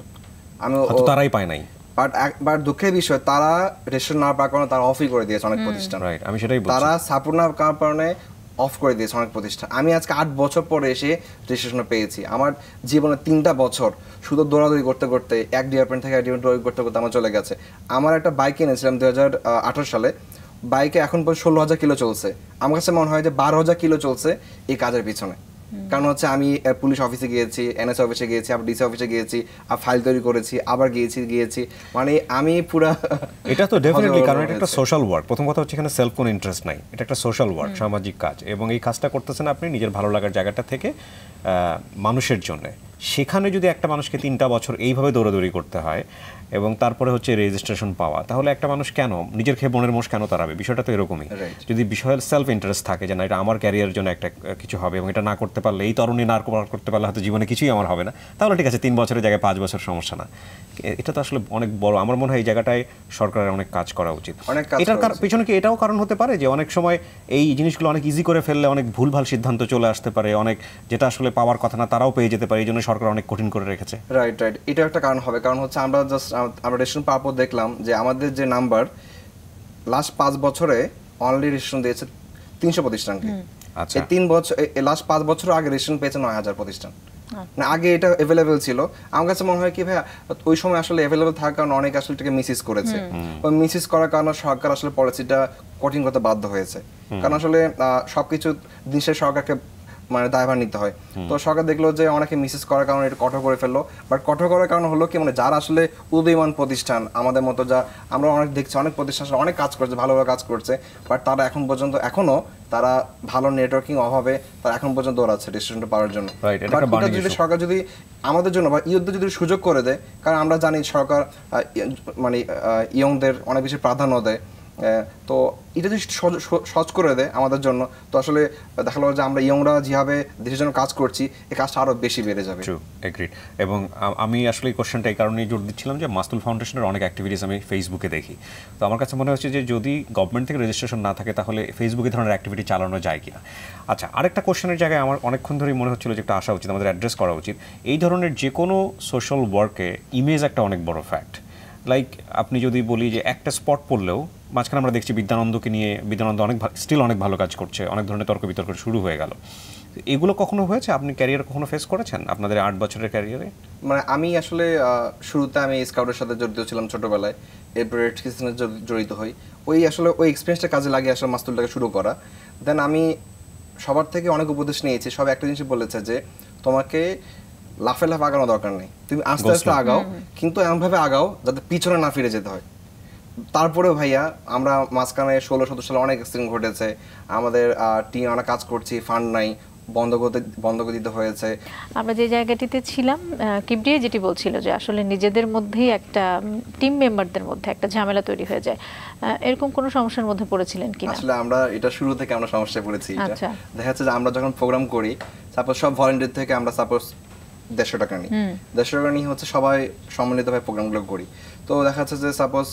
আমি তারাই পাই নাই, বাট একবার দুঃখের বিষয় তারা রেশন না পাওয়ার কারণে তারা অফই করে দিয়েছে অনেক প্রতিষ্ঠান, রাইট আমি সেটাই বলছি, তারা সাপোর্ট না পাওয়ার কারণে অফ করে দিয়েছে অনেক প্রতিষ্ঠান। আমি আজকে আট বছর পরে এসে রেজিস্ট্রেশন পেয়েছি, আমার জীবনে তিনটা বছর শুধু দৌড়াদৌড়ি করতে করতে এক ডিপার্টমেন্ট থেকে এক ডিপার্টমেন্ট করতে করতে আমার চলে গেছে। আমার একটা বাইক কিনেছিলাম দুই হাজার আঠারো সালে, বাইকে এখন পর্যন্ত ষোলো হাজার কিলো চলছে, আমার কাছে মনে হয় যে বারো হাজার কিলো চলছে এই কাজের পিছনে, কারণ হচ্ছে আমি পুলিশ অফিসে গিয়েছি, এনএস অফিসে গিয়েছি, আবার ডিসি অফিসে গিয়েছি, আর ফাইল তৈরি করেছি, আবার গিয়েছি গিয়েছি মানে আমি পুরো এটা তো ডেফিনেটলি, কারণ এটা একটা সোশ্যাল ওয়ার্ক। প্রথম কথা হচ্ছে এখানে সেলফ কোন ইন্টারেস্ট নাই, এটা একটা সোশ্যাল ওয়ার্ক, সামাজিক কাজ, এবং এই কাজটা করতেছেন আপনি নিজের ভালো লাগার জায়গাটা থেকে মানুষের জন্য। সেখানে যদি একটা মানুষকে তিনটা বছর এইভাবে দৌড়াদৌড়ি করতে হয় এবং তারপরে হচ্ছে রেজিস্ট্রেশন পাওয়া, তাহলে একটা মানুষ কেন নিজের খেয়ে বনের মোষ কেন তাড়াবে? বিষয়টা তো এরকমই, যদি বিষয়ের সেলফ ইন্টারেস্ট থাকে যে না এটা আমার ক্যারিয়ারের জন্য একটা কিছু হবে এবং এটা না করতে পারলে এই তরুণী না করতে পারলে হয়তো জীবনে কিছুই আমার হবে না, তাহলে ঠিক আছে তিন বছরের জায়গায় পাঁচ বছর সমস্যা না। এটা তো আসলে অনেক বড়, আমার মনে হয় এই জায়গাটায় সরকারের অনেক কাজ করা উচিত। এটার পিছনে কি এটাও কারণ হতে পারে যে অনেক সময় এই জিনিসগুলো অনেক ইজি করে ফেললে অনেক ভুলভাল সিদ্ধান্ত চলে আসতে পারে, অনেক যেটা আসলে পাওয়ার কথা না তারাও পেয়ে যেতে পারে, এই জন্য সরকার অনেক কঠিন করে রেখেছে, রাইট রাইট এটা একটা কারণ হবে। কারণ হচ্ছে আমরা জাস্ট আমরা রেশন পাওয়ার পর দেখলাম যে আমাদের যে নাম্বার লাস্ট পাঁচ বছরে অনলি রেশন দিয়েছে তিনশো প্রতিষ্ঠানকে, আচ্ছা এই তিন বছর লাস্ট পাঁচ বছর আগে রেশন পেয়েছে নয় হাজার প্রতিষ্ঠান, না আগে এটা অ্যাভেলেবেল ছিল। আমার কাছে মনে হয় কি ভাইয়া ওই সময় আসলে অ্যাভেলেবেল থাকার কারণে অনেক আসলে এটাকে মিসিস করেছে, ওই মিসিস করার কারণে সরকার আসলে পলিসিটা কঠিন করতে বাধ্য হয়েছে, কারণ আসলে সবকিছু দিন শেষে সরকারকে মানে দায়ভার নিতে হয়। তো সরকার দেখলো যে অনেকে মিসেস করার কারণে এটা কঠোর করে ফেললো, বাট কঠোর করার কারণ হলো কি মানে যারা আসলে উদীয়মান প্রতিষ্ঠান আমাদের মতো, যা আমরা অনেক দেখছি অনেক প্রতিষ্ঠান অনেক কাজ করছে, ভালো ভালো কাজ করছে, বাট তারা এখন পর্যন্ত এখনও তারা ভালো নেটওয়ার্কিং অভাবে তারা এখন পর্যন্ত দৌড়াচ্ছে রেজিস্ট্রেশনটা পাওয়ার জন্য। যদি সরকার যদি আমাদের জন্য বা ইয়ুথদের যদি সুযোগ করে দেয়, কারণ আমরা জানি সরকার মানে ইয়ংদের অনেক বেশি প্রাধান্য দেয়, তো এটা যদি সহজ করে দেয় আমাদের জন্য, তো আসলে দেখা গেল যে আমরা ইয়ংরা যেভাবে দেশের জন্য কাজ করছি এই কাজটা আরও বেশি বেড়ে যাবে। True, agreed. এবং আমি আসলে এই কোশ্চেনটা এই কারণেই জোর দিচ্ছিলাম যে মাসতুল ফাউন্ডেশনের অনেক অ্যাক্টিভিটিস আমি ফেসবুকে দেখি, তো আমার কাছে মনে হচ্ছে যে যদি গভর্নমেন্ট থেকে রেজিস্ট্রেশন না থাকে তাহলে ফেসবুকে ধরনের অ্যাক্টিভিটি চালানো যায় কিনা। আচ্ছা, আরেকটা কোশ্চেনের জায়গায় আমার অনেকক্ষণ ধরেই মনে হচ্ছিল যে একটা আসা উচিত, আমাদের অ্যাড্রেস করা উচিত, এই ধরনের যে কোনো সোশ্যাল ওয়ার্কে ইমেজ একটা অনেক বড় ফ্যাক্ট। লাইক আপনি যদি বলি যে একটা স্পট পড়লেও মাঝখানে আমরা দেখছি বিদ্যানন্দকে নিয়ে, বিদ্যানন্দ অনেক স্টিল অনেক ভালো কাজ করছে, অনেক ধরনের তর্ক বিতর্ক শুরু হয়ে গেল, এগুলো কখনো হয়েছে? আপনি ক্যারিয়ার কখনো ফেস করেছেন আপনাদের আট বছরের ক্যারিয়ারে? মানে আমি আসলে শুরুতে আমি স্কাউটের সাথে জড়িত ছিলাম ছোটোবেলায়, এরপরে রেডক্রিসেন্টে জড়িত হই, ওই আসলে ওই এক্সপিরিয়েন্সটা কাজে লাগিয়ে আসলে মাসতুলটাকে শুরু করা। দেন আমি সবার থেকে অনেক উপদেশ নিয়েছি, সব একটা জিনিস বলেছে যে তোমাকে लाफे लाफ आगानो दरकार नहीं तुम आस्ते आस्ते आगाओ किन्तु एमन भावे आगाओ जाते पिछने ना फिरे जेते हय तारपरेও ভাইয়া আমরা মাঝখানে ষোলো সতেরো সালে অনেক এক্সিডেন্ট ঘটেছে আমাদের টিম অনেক কাজ করছি ফান্ড নাই বন্ধ করতে বন্ধ করে দিতে হয়েছে আমরা যে জায়গাটিতে ছিলাম কিবডিয়ে যেটি বলছিল যে আসলে নিজেদের মধ্যেই একটা টিম মেম্বারদের মধ্যে একটা ঝামেলা তৈরি হয়ে যায় এরকম কোন সমস্যার মধ্যে পড়েছিলেন কিনা আসলে আমরা এটা শুরু থেকে আমরা সমস্যায় পড়েছি এটা দেখা যাচ্ছে যে আমরা যখন প্রোগ্রাম করি সাপোজ সব ভলান্টিয়ার থেকে আমরা সাপোজ দেড়শো টাকা নিই দেড়শো টাকা নিয়ে হচ্ছে সবাই সম্মিলিতভাবে প্রোগ্রামগুলো করি তো দেখা যাচ্ছে যে সাপোজ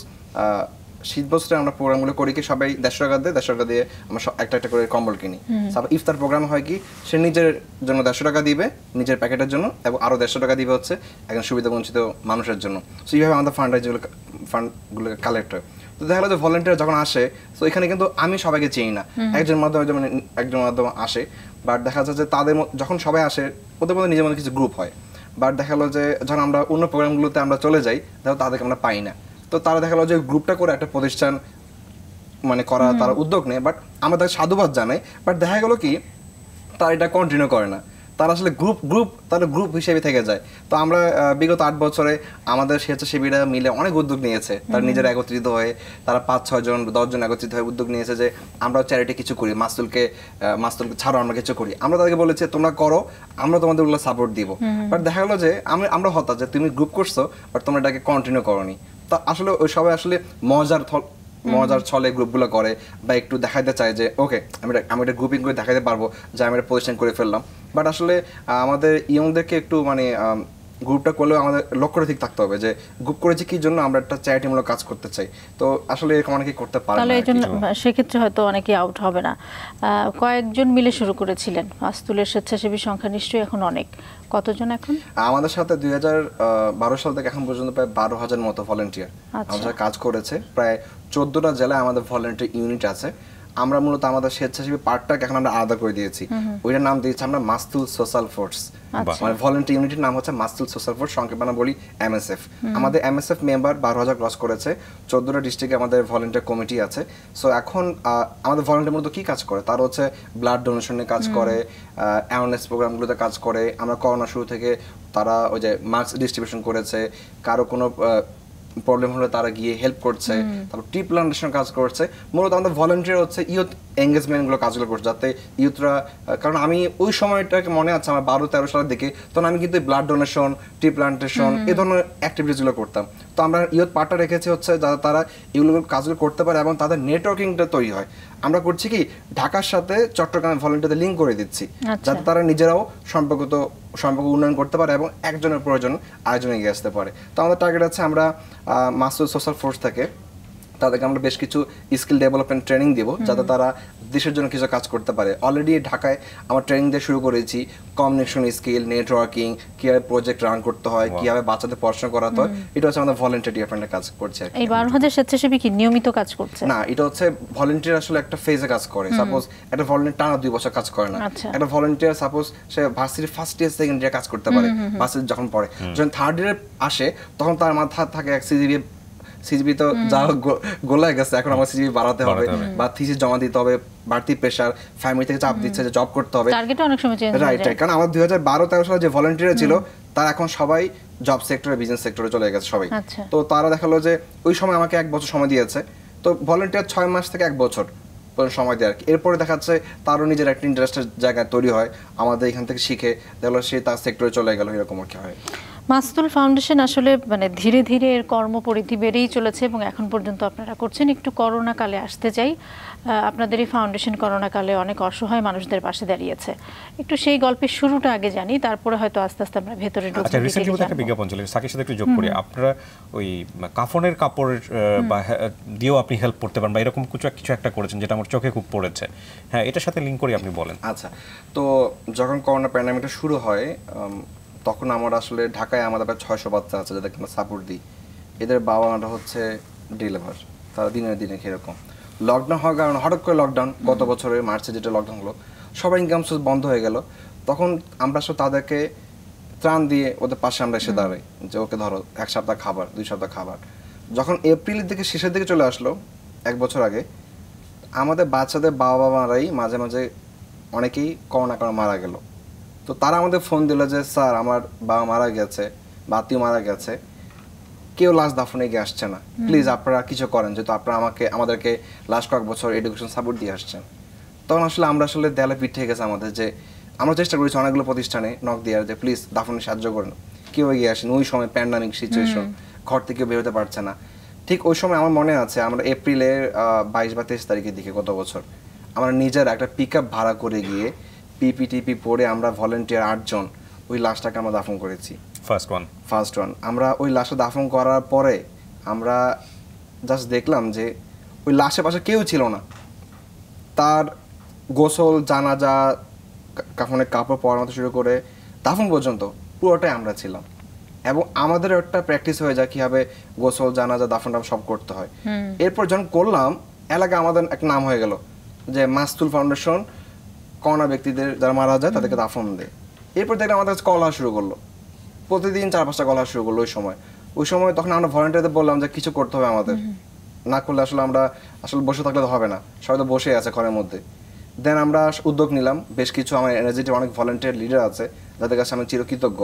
শীত বস্ত্রে আমরা প্রোগ্রামগুলো করি কি সবাই দেড়শো টাকা দেয় দেড়শো টাকা দিয়ে আমরা একটা একটা করে কম্বল কিনি তারপর ইফতার প্রোগ্রাম হয় কি সে নিজের জন্য দেড়শো টাকা দিবে নিজের প্যাকেটের জন্য এবং আরও দেড়শো টাকা দিবে হচ্ছে একজন সুবিধাবঞ্চিত মানুষের জন্য সো এইভাবে আমাদের ফান্ড রাইজগুলো ফান্ডগুলো কালেক্ট হয় তো দেখা গেলো যে ভলেন্টিয়ার যখন আসে তো এখানে কিন্তু আমি সবাইকে চিনি না একজন মাধ্যমে যেমন একজন মাধ্যমে আসে বাট দেখা যাচ্ছে যে তাদের যখন সবাই আসে ওদের মধ্যে নিজের মধ্যে কিছু গ্রুপ হয় বাট দেখা গেলো যে যখন আমরা অন্য প্রোগ্রামগুলোতে আমরা চলে যাই দেখো তাদেরকে আমরা পাই না তো তারা দেখা গেল যে গ্রুপটা করে একটা প্রতিষ্ঠান মানে করা তারা উদ্যোগ নেয় বাট আমরা তাকে সাধুবাদ জানাই বাট দেখা গেল কি তারা এটা কন্টিনিউ করে না তারা আসলে গ্রুপ গ্রুপ তারা গ্রুপ হিসেবে থেকে যায় তো আমরা বিগত আট বছরে আমাদের স্বেচ্ছাসেবীরা মিলে অনেক উদ্যোগ নিয়েছে তারা নিজেরা একত্রিত হয়ে তারা পাঁচ ছয় জন দশজন একত্রিত হয়ে উদ্যোগ নিয়েছে যে আমরা চ্যারিটি কিছু করি মাসুলকে মাসুলকে ছাড়াও আমরা কিছু করি আমরা তাদেরকে বলেছি তোমরা করো আমরা তোমাদের ওগুলো সাপোর্ট দিব বাট দেখা গেলো যে আমি আমরা হতাশ যে তুমি গ্রুপ করছো বাট তোমরা এটাকে কন্টিনিউ করো নি তা আসলে ওই সবাই আসলে মজার মজার ছলে গ্রুপগুলো করে বা একটু দেখাতে চায় যে ওকে আমি আমি একটা গ্রুপিং করে দেখাতে পারবো যে আমি একটা পজিশন করে ফেললাম বাট আসলে আমাদের ইয়ংদেরকে একটু মানে গ্রুপটা করলেও আমাদের লক্ষ্যটা ঠিক থাকতে হবে যে গ্রুপ করেছি কি জন্য আমরা একটা চ্যারিটিমূলক কাজ করতে চাই তো আসলে এরকম অনেকে করতে পারে না তাহলে এজন্য সেক্ষেত্রে হয়তো অনেকেই আউট হবে না কয়েকজন মিলে শুরু করেছিলেন মাসতুলের স্বেচ্ছাসেবী সংখ্যা নিশ্চয়ই এখন অনেক কতজন এখন আমাদের সাথে দুই হাজার বারো সাল থেকে এখন পর্যন্ত প্রায় বারো হাজার মতো ভলেন্টিয়ার আমাদের কাজ করেছে প্রায় চোদ্দটা জেলায় আমাদের ভলেন্টিয়ার ইউনিট আছে আমরা মূলত আমাদের স্বেচ্ছাসেবী পার্টটাকে এখন আমরা আলাদা করে দিয়েছি ওইটার নাম দিয়েছি আমরা মাসতুল সোশ্যাল ফোর্স মানে ভলান্টিয়ার ইউনিটের নাম হচ্ছে মাসতুল সোশ্যাল ফোর্স সংক্ষেপে আমরা বলি এমএসএফ আমাদের এমএসএফ মেম্বার বারো হাজার ক্রস করেছে চোদ্দটা ডিস্ট্রিক্টে আমাদের ভলান্টিয়ার কমিটি আছে সো এখন আমাদের ভলান্টিয়ার মূলত কী কাজ করে তার হচ্ছে ব্লাড ডোনেশনে কাজ করে অ্যাওয়ারনেস প্রোগ্রামগুলোতে কাজ করে আমরা করোনা শুরু থেকে তারা ওই যে মাস্ক ডিস্ট্রিবিউশন করেছে কারো কোনো প্রবলেম হলে তারা গিয়ে হেল্প করছে তারপর টি প্ল্যান্টেশন কাজ করছে মূলত আমাদের ভলান্টিয়ার হচ্ছে ইয়ুথ এঙ্গেজমেন্টগুলো কাজগুলো করছে যাতে ইয়ুথরা কারণ আমি ওই সময়টাকে মনে আছে আমার বারো তেরো সালের দিকে তখন আমি কিন্তু ব্লাড ডোনেশন টি প্ল্যান্টেশন এ ধরনের অ্যাক্টিভিটিসগুলো করতাম তো আমরা ইয়ুথ পার্টটা রেখেছি হচ্ছে যাতে তারা এগুলো কাজগুলো করতে পারে এবং তাদের নেটওয়ার্কিংটা তৈরি হয় আমরা করছি কি ঢাকার সাথে চট্টগ্রামের ভলান্টিয়ারদের লিঙ্ক করে দিচ্ছি যাতে তারা নিজেরাও সম্পর্কিত সম্পর্ক উন্নয়ন করতে পারে এবং একজনের প্রয়োজন আয়োজনে এগিয়ে আসতে পারে তো আমাদের টার্গেট আছে আমরা মাসুল সোশ্যাল ফোর্স থেকে তাদেরকে আমরা বেশ কিছু স্কিল ডেভেলপমেন্ট ট্রেনিং দেবো যাতে তারা দেশের জন্য কিছু কাজ করতে পারে অলরেডি ঢাকায় আমরা ট্রেনিং দিয়ে শুরু করেছি কমিউনিকেশন স্কিল নেটওয়ার্কিং কীভাবে প্রজেক্ট রান করতে হয় কীভাবে বাচ্চাদের পড়াশোনা করাতে হয় এটা হচ্ছে আমাদের ভলান্টিয়ার ডিপার্টমেন্টে কাজ করছে এই বারো হাজার স্বেচ্ছাসেবী কি নিয়মিত কাজ করছে না এটা হচ্ছে ভলান্টিয়ার আসলে একটা ফেজে কাজ করে সাপোজ একটা ভলান্টিয়ার টানা দুই বছর কাজ করে না একটা ভলান্টিয়ার সাপোজ সে ভার্সিটির ফার্স্ট ইয়ার সেকেন্ড ইয়ার কাজ করতে পারে ভার্সিটি যখন পড়ে যখন থার্ড ইয়ারে আসে তখন তার মাথা থাকে এক সিজিবি সিজিবি তো যা গোলায় গেছে এখন আমার সিজিবি বাড়াতে হবে বা থিসিস জমা দিতে হবে বাড়তি প্রেশার ফ্যামিলি থেকে চাপ দিচ্ছে যে জব করতে হবে টার্গেট অনেক সময় চেঞ্জ রাইট রাইট কারণ আমার দুই হাজার বারো তেরো সালে যে ভলান্টিয়ার ছিল তারা এখন সবাই জব সেক্টরে বিজনেস সেক্টরে চলে গেছে সবাই তো তারা দেখালো যে ওই সময় আমাকে এক বছর সময় দিয়েছে তো ভলান্টিয়ার ছয় মাস থেকে এক বছর সময় দেয় আর কি এরপরে দেখা যাচ্ছে তারও নিজের একটা ইন্টারেস্টের জায়গা তৈরি হয় আমাদের এখান থেকে শিখে দেখলো সে তার সেক্টরে চলে গেল এরকম আর কি হয় মাসতুল ফাউন্ডেশন আসলে মানে ধীরে ধীরে এর কর্মপরিধি বেড়েই চলেছে এবং এখন পর্যন্ত আপনারা করছেন একটু করোনাকালে আসতে চাই আপনাদের এই ফাউন্ডেশন করোনাকালে অনেক অসহায় মানুষদের পাশে দাঁড়িয়েছে একটু সেই গল্পের শুরুটা আগে জানি তারপরে হয়তো আস্তে আস্তে আমরা ভেতরে ঢুকবো আচ্ছা রিসেন্টলি একটা বিজ্ঞাপন চলে সাকির সাথে একটু যোগ করি আপনারা ওই কাফনের কাপড়ের বা দিয়েও আপনি হেল্প করতে পারেন বা এরকম কিছু কিছু একটা করেছেন যেটা আমার চোখে খুব পড়েছে হ্যাঁ এটার সাথে লিঙ্ক করে আপনি বলেন আচ্ছা তো যখন করোনা প্যান্ডেমিকটা শুরু হয় তখন আমরা আসলে ঢাকায় আমাদের প্রায় ছয়শো বাচ্চা আছে যাদেরকে আমরা সাপোর্ট দিই এদের বাবা মারা হচ্ছে ডেলিভার তারা দিনের দিনে এরকম লকডাউন হওয়ার কারণে হঠাৎ করে লকডাউন গত বছরের মার্চে যেটা লকডাউন হলো সবার ইনকাম সোর্স বন্ধ হয়ে গেল তখন আমরা আসলে তাদেরকে ত্রাণ দিয়ে ওদের পাশে আমরা এসে দাঁড়াই যে ওকে ধরো এক সপ্তাহ খাবার দুই সপ্তাহ খাবার যখন এপ্রিলের দিকে শেষের দিকে চলে আসলো এক বছর আগে আমাদের বাচ্চাদের বাবা মারাই মাঝে মাঝে অনেকেই করোনা কারণে মারা গেল तो तारा आमादेर फोन दिल जे सर आमार बाबा मारा गेछे आत्मीय मारा गेछे केउ लाश दाफने गिये आसछे ना प्लिज आपनारा किछु करेन जेहेतु आपनारा आमाके आमादेरके लास्ट कयेक बछर एडुकेशन सापोर्ट दिये आसछेन। तखन आसले आमरा आसले देयाले पिठे गेছে आमाদের যে আমরা চেষ্টা করেছি অনেকগুলো প্রতিষ্ঠানে নক দেওয়ার যে প্লিজ দাফনে সাহায্য করেন কেউ এগিয়ে আসেন। ওই সময় প্যান্ডামিক সিচুয়েশন ঘর থেকে বের হতে পারছে না। ঠিক ওই সময় আমার মনে আছে আমরা এপ্রিলের বাইশ বা তেইশ তারিখের দিকে গত বছর আমরা নিজের একটা পিক আপ ভাড়া করে গিয়ে পিপিটিপি পড়ে আমরা ভলেন্টিয়ার আটজন ওই লাশটাকে আমরা দাফন করেছি। ফার্স্ট ওয়ান ফার্স্ট ওয়ান আমরা ওই লাশটা দাফন করার পরে আমরা জাস্ট দেখলাম যে ওই লাশের পাশে কেউ ছিল না। তার গোসল জানাজা কাফনে কাপড় পরানো থেকে শুরু করে দাফন পর্যন্ত পুরোটাই আমরা ছিলাম এবং আমাদের একটা প্র্যাকটিস হয়ে যায় কিভাবে গোসল জানাজা দাফন টাফন সব করতে হয়। এরপর যখন করলাম এলাকা আমাদের এক নাম হয়ে গেল যে মাসতুল ফাউন্ডেশন কণা ব্যক্তিদের যারা মারা যায় তাদেরকে দাফন দেয়। এরপর দেখলাম আমাদের কাছে কল আসা শুরু করলো, প্রতিদিন চার পাঁচটা কল আসা শুরু করলো। ওই সময় ওই সময় তখন আমরা ভলেন্টিয়ারদের বললাম যে কিছু করতে হবে, আমাদের না করলে আসলে আমরা আসলে বসে থাকলে তো হবে না, সবাই তো বসেই আছে ঘরের মধ্যে। দেন আমরা উদ্যোগ নিলাম, বেশ কিছু আমার এনার্জিটিভ অনেক ভলেন্টিয়ার লিডার আছে যাদের কাছে আমি চিরকৃতজ্ঞ,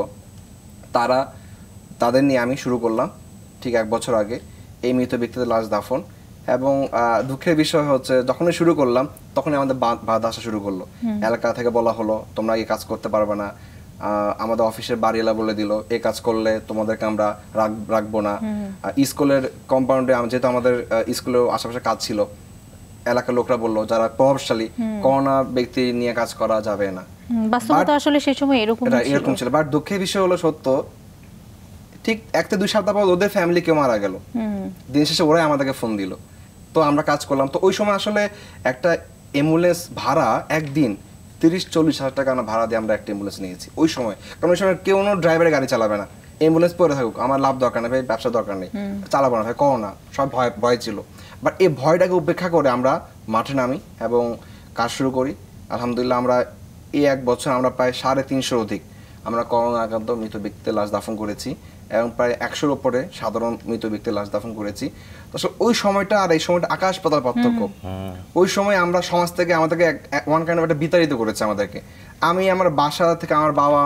তারা তাদের নিয়ে আমি শুরু করলাম ঠিক এক বছর আগে এই মৃত ব্যক্তিদের লাশ দাফন। এবং দুঃখের বিষয় হচ্ছে যখনই শুরু করলাম তখনই আমাদের বাধা আসা শুরু করলো। এলাকা থেকে বলা হলো তোমরা এই কাজ করতে পারবে না, আমাদের অফিসের বাড়িওয়ালা বলে দিল এই কাজ করলে তোমাদেরকে আমরা রাখবো না। স্কুলের কম্পাউন্ডে যেহেতু আমাদের স্কুলেও আশেপাশে কাজ ছিল, এলাকার লোকরা বললো যারা প্রভাবশালী করোনা ব্যক্তি নিয়ে কাজ করা যাবে না। বাস্তবতা আসলে সেই সময় এরকম এরকম ছিল। বাট দুঃখের বিষয় হলো সত্য ঠিক এক থেকে দুই সপ্তাহ পর ওদের ফ্যামিলি কেউ মারা গেল, দিন শেষে ওরাই আমাদেরকে ফোন দিল। তো আমরা কাজ করলাম। তো ওই সময় আসলে একটা অ্যাম্বুলেন্স ভাড়া একদিন তিরিশ চল্লিশ হাজার টাকা ভাড়া দিয়ে আমরা একটা অ্যাম্বুলেন্স নিয়েছি ওই সময়, কারণ ওই সময় কেউ ড্রাইভারের গাড়ি চালাবে না, অ্যাম্বুলেন্স পরে থাকুক আমার লাভ দরকার নেই, ব্যবসা দরকার নেই, চালাবো না ভাই করোনা, সব ভয় ভয় ছিল। বাট এই ভয়টাকে উপেক্ষা করে আমরা মাঠে নামি এবং কাজ শুরু করি। আলহামদুলিল্লাহ আমরা এই এক বছর আমরা প্রায় সাড়ে তিনশোর অধিক আমরা করোনা আক্রান্ত মৃত ব্যক্তিদের লাশ দাফন করেছি এবং প্রায় একশোর ওপরে সাধারণ মৃত ব্যক্তির লাশ দাফন করেছি। আসলে ওই সময়টা আর এই সময়টা আকাশ পাতাল পার্থক্য। ওই সময় আমরা সমাজ থেকে আমাদেরকে ওয়ান কাইন্ড অফ একটা বিতাড়িত করেছে আমাদেরকে। আমি আমার বাসা থেকে আমার বাবা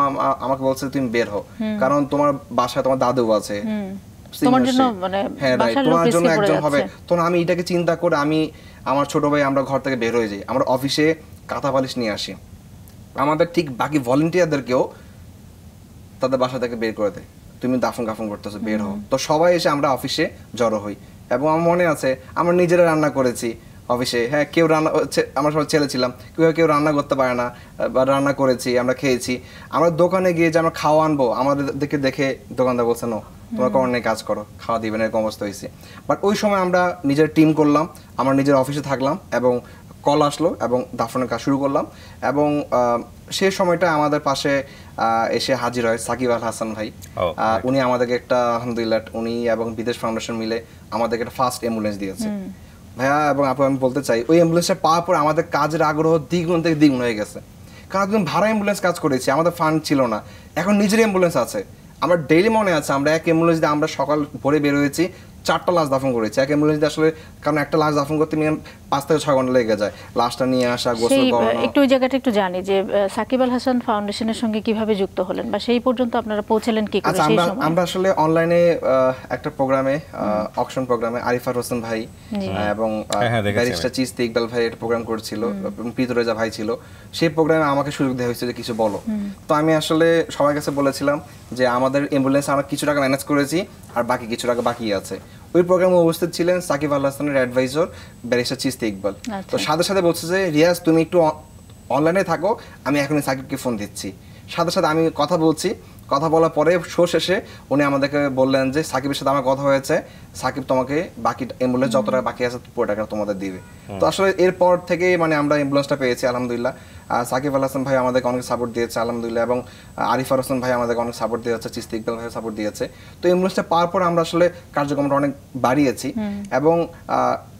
আমাকে বলছে তুমি বের হও, কারণ তোমার বাসায় তোমার দাদু আছে, তোমার জন্য মানে তোমার জন্য একজন হবে। তখন আমি এটাকে চিন্তা করে আমি আমার ছোট ভাই আমরা ঘর থেকে বের হয়ে যাই, আমরা অফিসে কাঁথা বালিশ নিয়ে আসি। আমাদের ঠিক বাকি ভলেন্টিয়ারদেরকেও তাদের বাসা থেকে বের করে দেয়, তুমি দাফন কাফন করতেছো বের হও। তো সবাই এসে আমরা অফিসে জড়ো হই এবং আমার মনে আছে আমরা নিজেরা রান্না করেছি অফিসে। হ্যাঁ কেউ রান্না আমরা সবাই ছেলে ছিলাম, কেউ কেউ রান্না করতে পারে না বা রান্না করেছি আমরা খেয়েছি। আমরা দোকানে গিয়ে যে আমরা খাওয়া আনবো আমাদেরকে দেখে দোকানদার বলছে নো তোমরা করোনায় কাজ করো, খাওয়া দিবেন, এরকম অবস্থা হয়েছে। বাট ওই সময় আমরা নিজের টিম করলাম, আমরা নিজের অফিসে থাকলাম এবং কল আসলো এবং দাফনের কাজ শুরু করলাম। এবং সেই সময়টা আমাদের পাশে এসে হাজির হয় সাকিব আল হাসান ভাই। উনি আমাদেরকে একটা আলহামদুলিল্লাহ উনি এবং বিদেশ ফাউন্ডেশন মিলে আমাদেরকে একটা ফার্স্ট অ্যাম্বুলেন্স দিয়েছে ভাইয়া। এবং আপু আমি বলতে চাই ওই অ্যাম্বুলেন্সটা পাওয়ার পর আমাদের কাজের আগ্রহ দ্বিগুণ থেকে দ্বিগুণ হয়ে গেছে, কারণ একদম ভাড়া অ্যাম্বুলেন্স কাজ করেছি, আমাদের ফান্ড ছিল না, এখন নিজের অ্যাম্বুলেন্স আছে। আমরা ডেইলি মনে আছে আমরা এক অ্যাম্বুলেন্স দিয়ে আমরা সকাল ভোরে বের হয়েছি, চারটা লাশ দাফন করেছি এক অ্যাম্বুলেন্স দিয়ে। আসলে কারণ একটা লাশ দাফন করতে মিনিমাম পাঁচ থেকে ছয় ঘন্টা লেগে যায়, লাশটা নিয়ে আসা গোসল করানো। একটু ওই জায়গাটা একটু জানি যে সাকিব আল হাসান ফাউন্ডেশনের সঙ্গে কিভাবে যুক্ত হলেন বা সেই পর্যন্ত আপনারা পৌঁছলেন কি করে? আচ্ছা আমরা আসলে অনলাইনে একটা প্রোগ্রামে অকশন প্রোগ্রামে আরিফার হোসেন ভাই এবং ব্যারিস্টার চিস্তি ইকবাল ভাই একটা প্রোগ্রাম করেছিল, পিতরেজা ভাই ছিল, সেই প্রোগ্রামে আমাকে সুযোগ দেওয়া হয়েছিল যে কিছু বলো। তো আমি আসলে সবার কাছে বলেছিলাম যে আমাদের অ্যাম্বুলেন্স আমরা কিছু টাকা ম্যানেজ করেছি আর বাকি কিছু টাকা বাকি আছে। ওই প্রোগ্রামে উপস্থিত ছিলেন সাকিব আল হাসানের অ্যাডভাইজার ব্যারিস্টার চিস্তি ইকবাল। তো সাথে সাথে বলছে যে রিয়াজ তুমি একটু অনলাইনে থাকো, আমি এখনই সাকিবকে ফোন দিচ্ছি। সাথে সাথে আমি কথা বলছি, কথা বলার পরে শো শেষে উনি আমাদেরকে বললেন যে সাকিবের সাথে আমার কথা হয়েছে, সাকিব তোমাকে বাকি অ্যাম্বুলেন্স যত টাকা বাকি আছে পুরো টাকা তোমাদের দিবে। তো আসলে এরপর থেকে মানে আমরা অ্যাম্বুলেন্সটা পেয়েছি আলহামদুলিল্লাহ। সাকিব আল হাসান ভাই আমাদেরকে অনেক সাপোর্ট দিয়েছে আলহামদুলিল্লাহ, এবং আরিফ আর হোসেন ভাই আমাদেরকে অনেক সাপোর্ট দিয়েছে, চিস্তি ইকবাল ভাই সাপোর্ট দিয়েছে। তো অ্যাম্বুলেন্সটা পাওয়ার পর আমরা আসলে কার্যক্রমটা অনেক বাড়িয়েছি এবং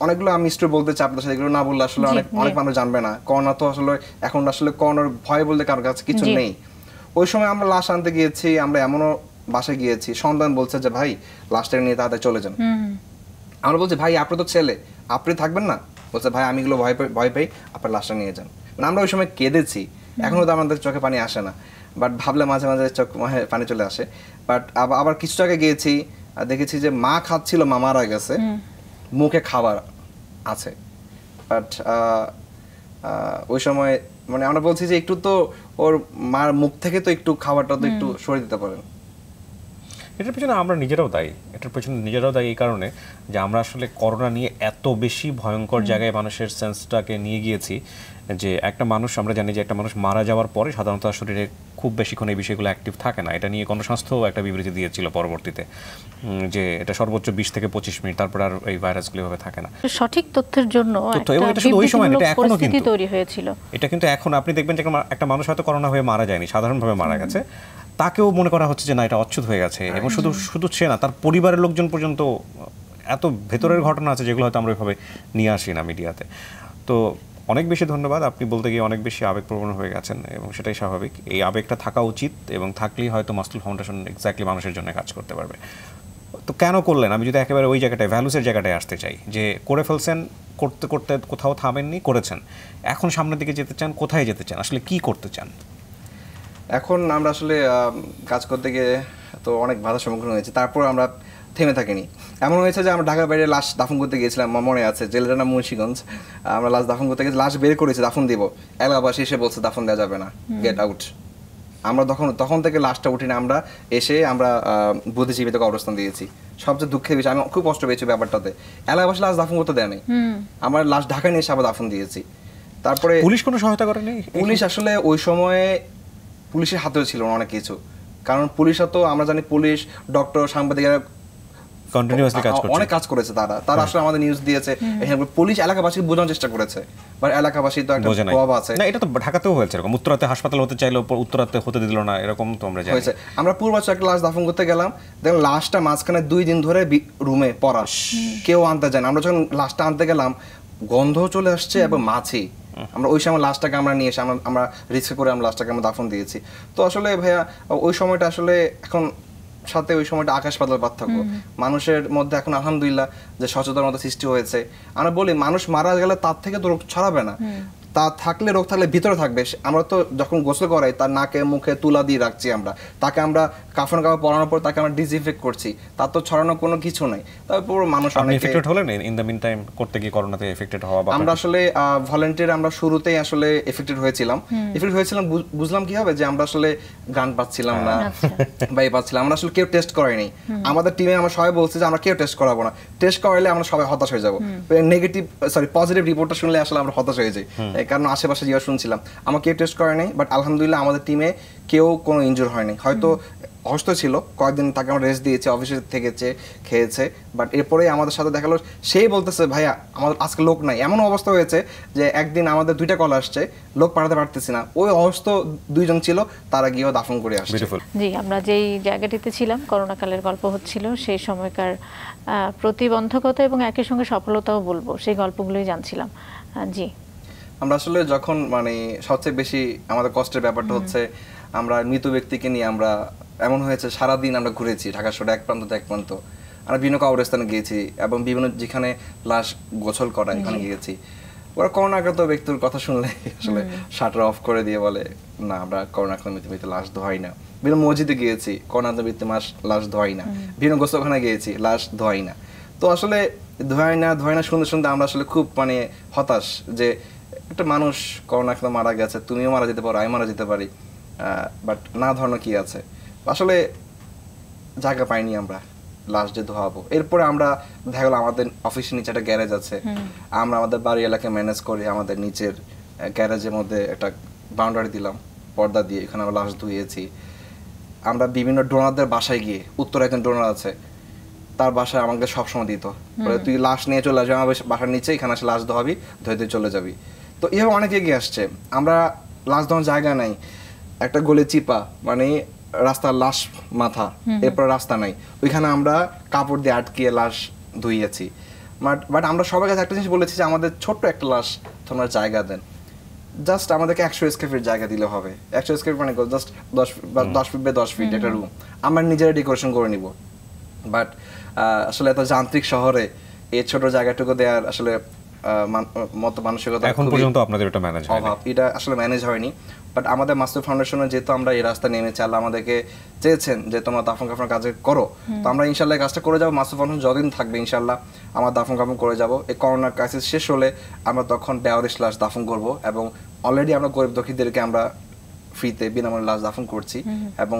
অনেকগুলো আমি স্টোরি বলতে চাই আপনাদের সাথে, এগুলো না বললে আসলে অনেক অনেক মানুষ জানবে না। করোনা তো আসলে এখন আসলে করোনার ভয় বলতে কারোর কাছে কিছু নেই। ওই সময় আমরা লাশ আনতে গিয়েছি, আমরা এমনও বাসায় গিয়েছি সন্তান বলছে যে ভাই লাশটাকে নিয়ে তাড়াতাড়ি চলে যান। আমরা বলছি ভাই আপনি তো ছেলে আপনি থাকবেন না, বলছে ভাই আমি এগুলো ভয় পাই ভয় পাই আপনার লাশটা নিয়ে যান। মানে আমরা ওই সময় কেঁদেছি, এখনো তো আমাদের চোখে পানি আসে না। बाट भावले माझे माझे चक माहे पानी चले आसे बाट अब आबार किस्टा के गए थी देखी थी जे माँ खात चिलो मामा रह गए से मुँह के खावर आसे बाट उस समय मैंने अपना बोलती जे एक टू तो और मार मुक्त है के तो एक टू खावर तो एक टू शोर देता पड़े এটার পেছনে আমরা নিজেরাও দায়ী এটার পেছনে নিজেরাও দায়ী এই কারণে যে আমরা আসলে করোনা নিয়ে এত বেশি ভয়ঙ্কর জায়গায় মানুষের সেন্সটাকে নিয়ে গিয়েছি যে একটা মানুষ আমরা জানি যে একটা মানুষ মারা যাওয়ার পরে সাধারণত শরীরে খুব বেশিক্ষণ এই বিষয়গুলো অ্যাক্টিভ থাকে না এটা নিয়ে গণস্বাস্থ্যও একটা বিবৃতি দিয়েছিল পরবর্তীতে যে এটা সর্বোচ্চ বিশ থেকে পঁচিশ মিনিট তারপর আর এই ভাইরাসগুলো ভাবে থাকে না সঠিক তথ্যের জন্য তো এবং এটা শুধু ওই সময় এটা এখনো কিন্তু তৈরি হয়েছিল এটা কিন্তু এখন আপনি দেখবেন যে একটা মানুষ হয়তো করোনা হয়ে মারা যায়নি সাধারণভাবে মারা গেছে ताके वो मुने करा होच्छ जे ना इटा अच्छुत होएगा छे एवं शुद्ध शुद्ध छे ना तार परिवार लोग जन पर जन तो ऐतो भेतोरेर घटना आछे जेगुलो हयतो आमरा एभाबे निये आसि ना मीडियाते तो अनेक बेशी धन्यवाद आपनी बोलते गिये अनेक बेशी आवेगप्रवण हये गेछेन एवं सेटाई स्वाभाविक एई आवेगटा थाका उचित एवं थाकलेई हयतो मासलुल फाउंडेशन एक्ज्याक्टली मानुषेर जन्य काज करते पारबे तो केन करलेन आमि जोदि एकेबारे ओई जायगाटाय भ्যালুসের জায়গাটায় আসতে চাই যে করে ফেলছেন করতে করতে কোথাও থামেননি করেছেন এখন সামনের দিকে যেতে চান কোথায় যেতে চান আসলে কি করতে চান এখন আমরা আসলে কাজ করতে গিয়ে তো অনেক বাধা সম্মুখীন হয়েছে তারপর আমরা থেমে থাকিনি এমন হয়েছে যে আমরা ঢাকার বাইরে লাশ দাফন করতে গিয়েছিলাম মনে আছে জেলডানা মুন্সিগঞ্জ আমরা লাশ দাফন করতে গিয়ে লাশ বের করেছি দাফন দিব এলাকাবাসী এসে বলছে দাফন দেওয়া যাবে না গেট আউট আমরা তখন তখন থেকে লাশটা উঠিনি আমরা এসে আমরা বুদ্ধিজীবীদের অবস্থান দিয়েছি সবচেয়ে দুঃখের বিষয় আমি খুব কষ্ট পেয়েছি ব্যাপারটাতে এলাকাবাসী লাশ দাফন করতে দেয়নি আমরা লাশ ঢাকা নিয়ে এসে আবার দাফন দিয়েছি তারপরে পুলিশ কোনো সহায়তা করেনি পুলিশ আসলে ওই সময়ে পুলিশে হাতেও ছিল না অনেক কিছু কারণ পুলিশও তো আমরা জানি পুলিশ ডক্টর সাংবাদিকরা কন্টিনিউয়াসলি কাজ করছে অনেক কাজ করেছে তারা তারা আসলে আমাদের নিউজ দিয়েছে এখানে পুলিশ এলাকাবাসীকে বোঝানোর চেষ্টা করেছে বাট এলাকাবাসী তো একটা প্রভাব আছে না এটা তো ঢাকাতেও হয়েছে এরকম উত্তরাতে হাসপাতাল হতে চাইলো উত্তরাতে হতে দিল না এরকম তো আমরা জানি হয়েছে আমরা পূর্বাচল একটা লাশ দাফন করতে গেলাম দেখুন লাশটা মাঝখানে দুই দিন ধরে রুমে পড়া কেউ আনতে যায় না আমরা যখন লাশটা আনতে গেলাম গন্ধ চলে আসছে এবং মাছি আমরা ওই সময় লাস্টটাকে আমরা নিয়ে এসে আমরা আমরা রিস্ক করে আমরা লাস্টটাকে আমরা দাফন দিয়েছি তো আসলে ভাইয়া ওই সময়টা আসলে এখন সাথে ওই সময়টা আকাশ পাতাল পার্থক্য মানুষের মধ্যে এখন আলহামদুলিল্লাহ যে সচেতনতা সৃষ্টি হয়েছে আমরা বলি মানুষ মারা গেলে তার থেকে তো রোগ ছড়াবে না তা থাকলে রোগ থাকলে ভিতরে থাকবে আমরা তো যখন গোসল করাই তার নাকে মুখে তুলা দিয়ে রাখছি আমরা তাকে আমরা কাফন কাপড় পরানোর পর তাকে আমরা ডিসইনফেক্ট করছি তার তো ছড়ানো কোনো কিছু নাই তবে পুরো মানুষ অনেক এফেক্টেড হলেন ইন দ্য মিন টাইম করতে গিয়ে করোনাতে এফেক্টেড হওয়া বা আমরা আসলে ভলান্টিয়ার আমরা শুরুতেই আসলে এফেক্টেড হয়েছিলাম এফেক্ট হয়েছিলাম বুঝলাম কি হবে যে আমরা আসলে গান পাচ্ছিলাম না বাই পাচ্ছিলাম আমরা আসলে কেউ টেস্ট করাইনি আমাদের টিমে আমরা সবাই বলছি যে আমরা কেউ টেস্ট করাবো না টেস্ট করাইলে আমরা সবাই হতাশ হয়ে যাব নেগেটিভ সরি পজিটিভ রিপোর্টটা শুনলে আসলে আমরা হতাশ হয়ে যাই কারণ আশেপাশে যা শুনছিলাম আমাকে কেউ টেস্ট করে নাই বাট আলহামদুলিল্লাহ আমাদের টিমে কেউ কোনো ইনজুর হয়নি হয়তো অসুস্থ ছিল কয়েকদিন তাকে আমরা রেস্ট দিয়েছি অফিসে থেকেছে খেয়েছে বাট এরপরে আমাদের সাথে দেখালো সেই বলতেছে ভাইয়া আমাদের আজকে লোক নাই এমন অবস্থা হয়েছে যে একদিন আমাদের দুইটা কল আসছে লোক পাঠাতে পারতেছি না ওই অসুস্থ দুইজন ছিল তারা গিয়েও দাফন করে আসছে জি আমরা যেই জায়গাটিতে ছিলাম করোনাকালের গল্প হচ্ছিল সেই সময়কার প্রতিবন্ধকতা এবং একই সঙ্গে সফলতাও বলবো সেই গল্পগুলোই জানছিলাম জি আমরা আসলে যখন মানে সবচেয়ে বেশি আমাদের কষ্টের ব্যাপারটা হচ্ছে আমরা মৃত ব্যক্তিকে নিয়ে আমরা এমন হয়েছে সারাদিন আমরা ঘুরেছি ঢাকা শহরে এক প্রান্ত থেকে এক প্রান্ত আমরা বিভিন্ন কবরস্থানে গিয়েছি এবং বিভিন্ন যেখানে লাশ গোসল করা এখানে গিয়েছি ওরা করোনাগত ব্যক্তির কথা শুনলে আসলে শাটার অফ করে দিয়ে বলে না আমরা করোনাক্রান্ত ব্যক্তি লাশ ধোয়াই না বিভিন্ন মসজিদে গিয়েছি করোনাক্রান্ত ব্যক্তি মাস লাশ ধোয়াই না বিভিন্ন গোসলখানায় গিয়েছি লাশ ধোয়াই না তো আসলে ধোয়াই না ধোয়াই না শুনতে শুনতে আমরা আসলে খুব মানে হতাশ যে একটা মানুষ করোনাক্রান্ত মারা গেছে তুমিও মারা যেতে পারো আমি মারা যেতে পারি বাট না ধরনো কি আছে আসলে জায়গা পাইনি আমরা লাস্ট যে ধোয়াবো এরপরে আমরা দেখা গেল আমাদের অফিসের নিচে একটা গ্যারেজ আছে আমরা আমাদের বাড়ি এলাকায় ম্যানেজ করি আমাদের নিচের গ্যারেজের মধ্যে একটা বাউন্ডারি দিলাম পর্দা দিয়ে এখানে আমরা লাশ ধুয়েছি আমরা বিভিন্ন ডোনারদের বাসায় গিয়ে উত্তরে একজন ডোনার আছে তার বাসায় আমাকে সবসময় দিত তুই লাশ নিয়ে চলে আসবি আমার বাসার নিচে এখানে এসে লাশ ধোয়াবি ধুয়ে ধুয়ে চলে যাবি তো এভাবে অনেক এগিয়ে আসছে আমরা লাশ ধোয়ার জায়গা নাই একটা গলি চিপা মানে রাস্তার লাশ মাথা এরপর রাস্তা নাই ওইখানে আমরা কাপড় দিয়ে আটকিয়ে লাশ ধুইয়েছি বাট বাট আমরা সবার কাছে একটা জিনিস বলেছি যে আমাদের ছোট্ট একটা লাশ তোমরা জায়গা দেন জাস্ট আমাদেরকে একশো স্কোয়ার জায়গা দিলে হবে একশো স্কোয়ার মানে জাস্ট দশ বা দশ ফিট বা দশ ফিট একটা রুম আমরা নিজেরা ডেকোরেশন করে নিব বাট আসলে এত যান্ত্রিক শহরে এই ছোট জায়গাটুকু দেওয়ার আসলে মত মানসিকতা এখন পর্যন্ত আপনাদের এটা ম্যানেজ হয়নি এটা আসলে ম্যানেজ হয়নি বাট আমাদের মাস্টার ফাউন্ডেশনে যেহেতু আমরা এই রাস্তা নেমেছি, আল্লাহ আমাদেরকে চেয়েছেন যে তোমরা দাফন কাফনের কাজ করো, তো আমরা ইনশাল্লাহ কাজটা করে যাবো। মাস্টার ফাউন্ডেশন যতদিন থাকবে ইনশাল্লাহ আমরা দাফন কাফন করে যাবো। এই করোনার ক্রাইসিস শেষ হলে আমরা তখন বেয়ারিশ লাশ দাফন করবো, এবং অলরেডি আমরা গরিব দুঃখীদেরকে আমরা ফ্রিতে বিনামূল্যে লাশ দাফন করছি এবং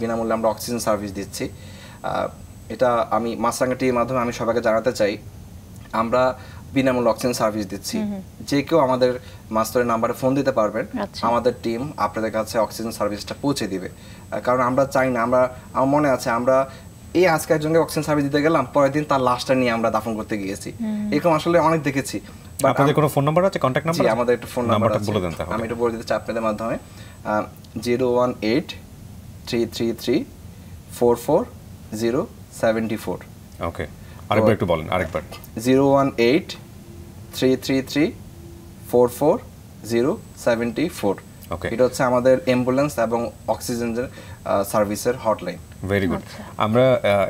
বিনামূল্যে আমরা অক্সিজেন সার্ভিস দিচ্ছি। এটা আমি মাছরাঙা টিভির মাধ্যমে আমি সবাইকে জানাতে চাই, আমরা বিনামূল্যে অক্সিজেন সার্ভিস দিচ্ছি। যে কেউ আমাদের মাস্টারের নাম্বারে ফোন দিতে পারবেন, আমাদের টিম আপনাদের কাছে অক্সিজেন সার্ভিসটা পৌঁছে দিবে। কারণ আমরা চাই না, আমরা আমার মনে আছে আমরা এই আজকে একজনকে অক্সিজেন সার্ভিস দিতে গেলাম, পরের দিন তার লাশটা নিয়ে আমরা দাফন করতে গিয়েছি, এরকম আসলে অনেক দেখেছি। আপনাদের কোনো ফোন নাম্বার আছে, কন্টাক্ট নাম্বার? আমাদের একটা ফোন নাম্বার বলে দেন, আমি এটা বলে দিতে চাই আপনাদের মাধ্যমে, zero one eight three three three four four zero seventy four. Okay, আরেকবার একটু বলেন, আরেকবার zero one eight three three three four four zero seventy four. Okay, এটা হচ্ছে আমাদের অ্যাম্বুলেন্স এবং অক্সিজেন সার্ভিসের হটলাইন। Very good. আমরা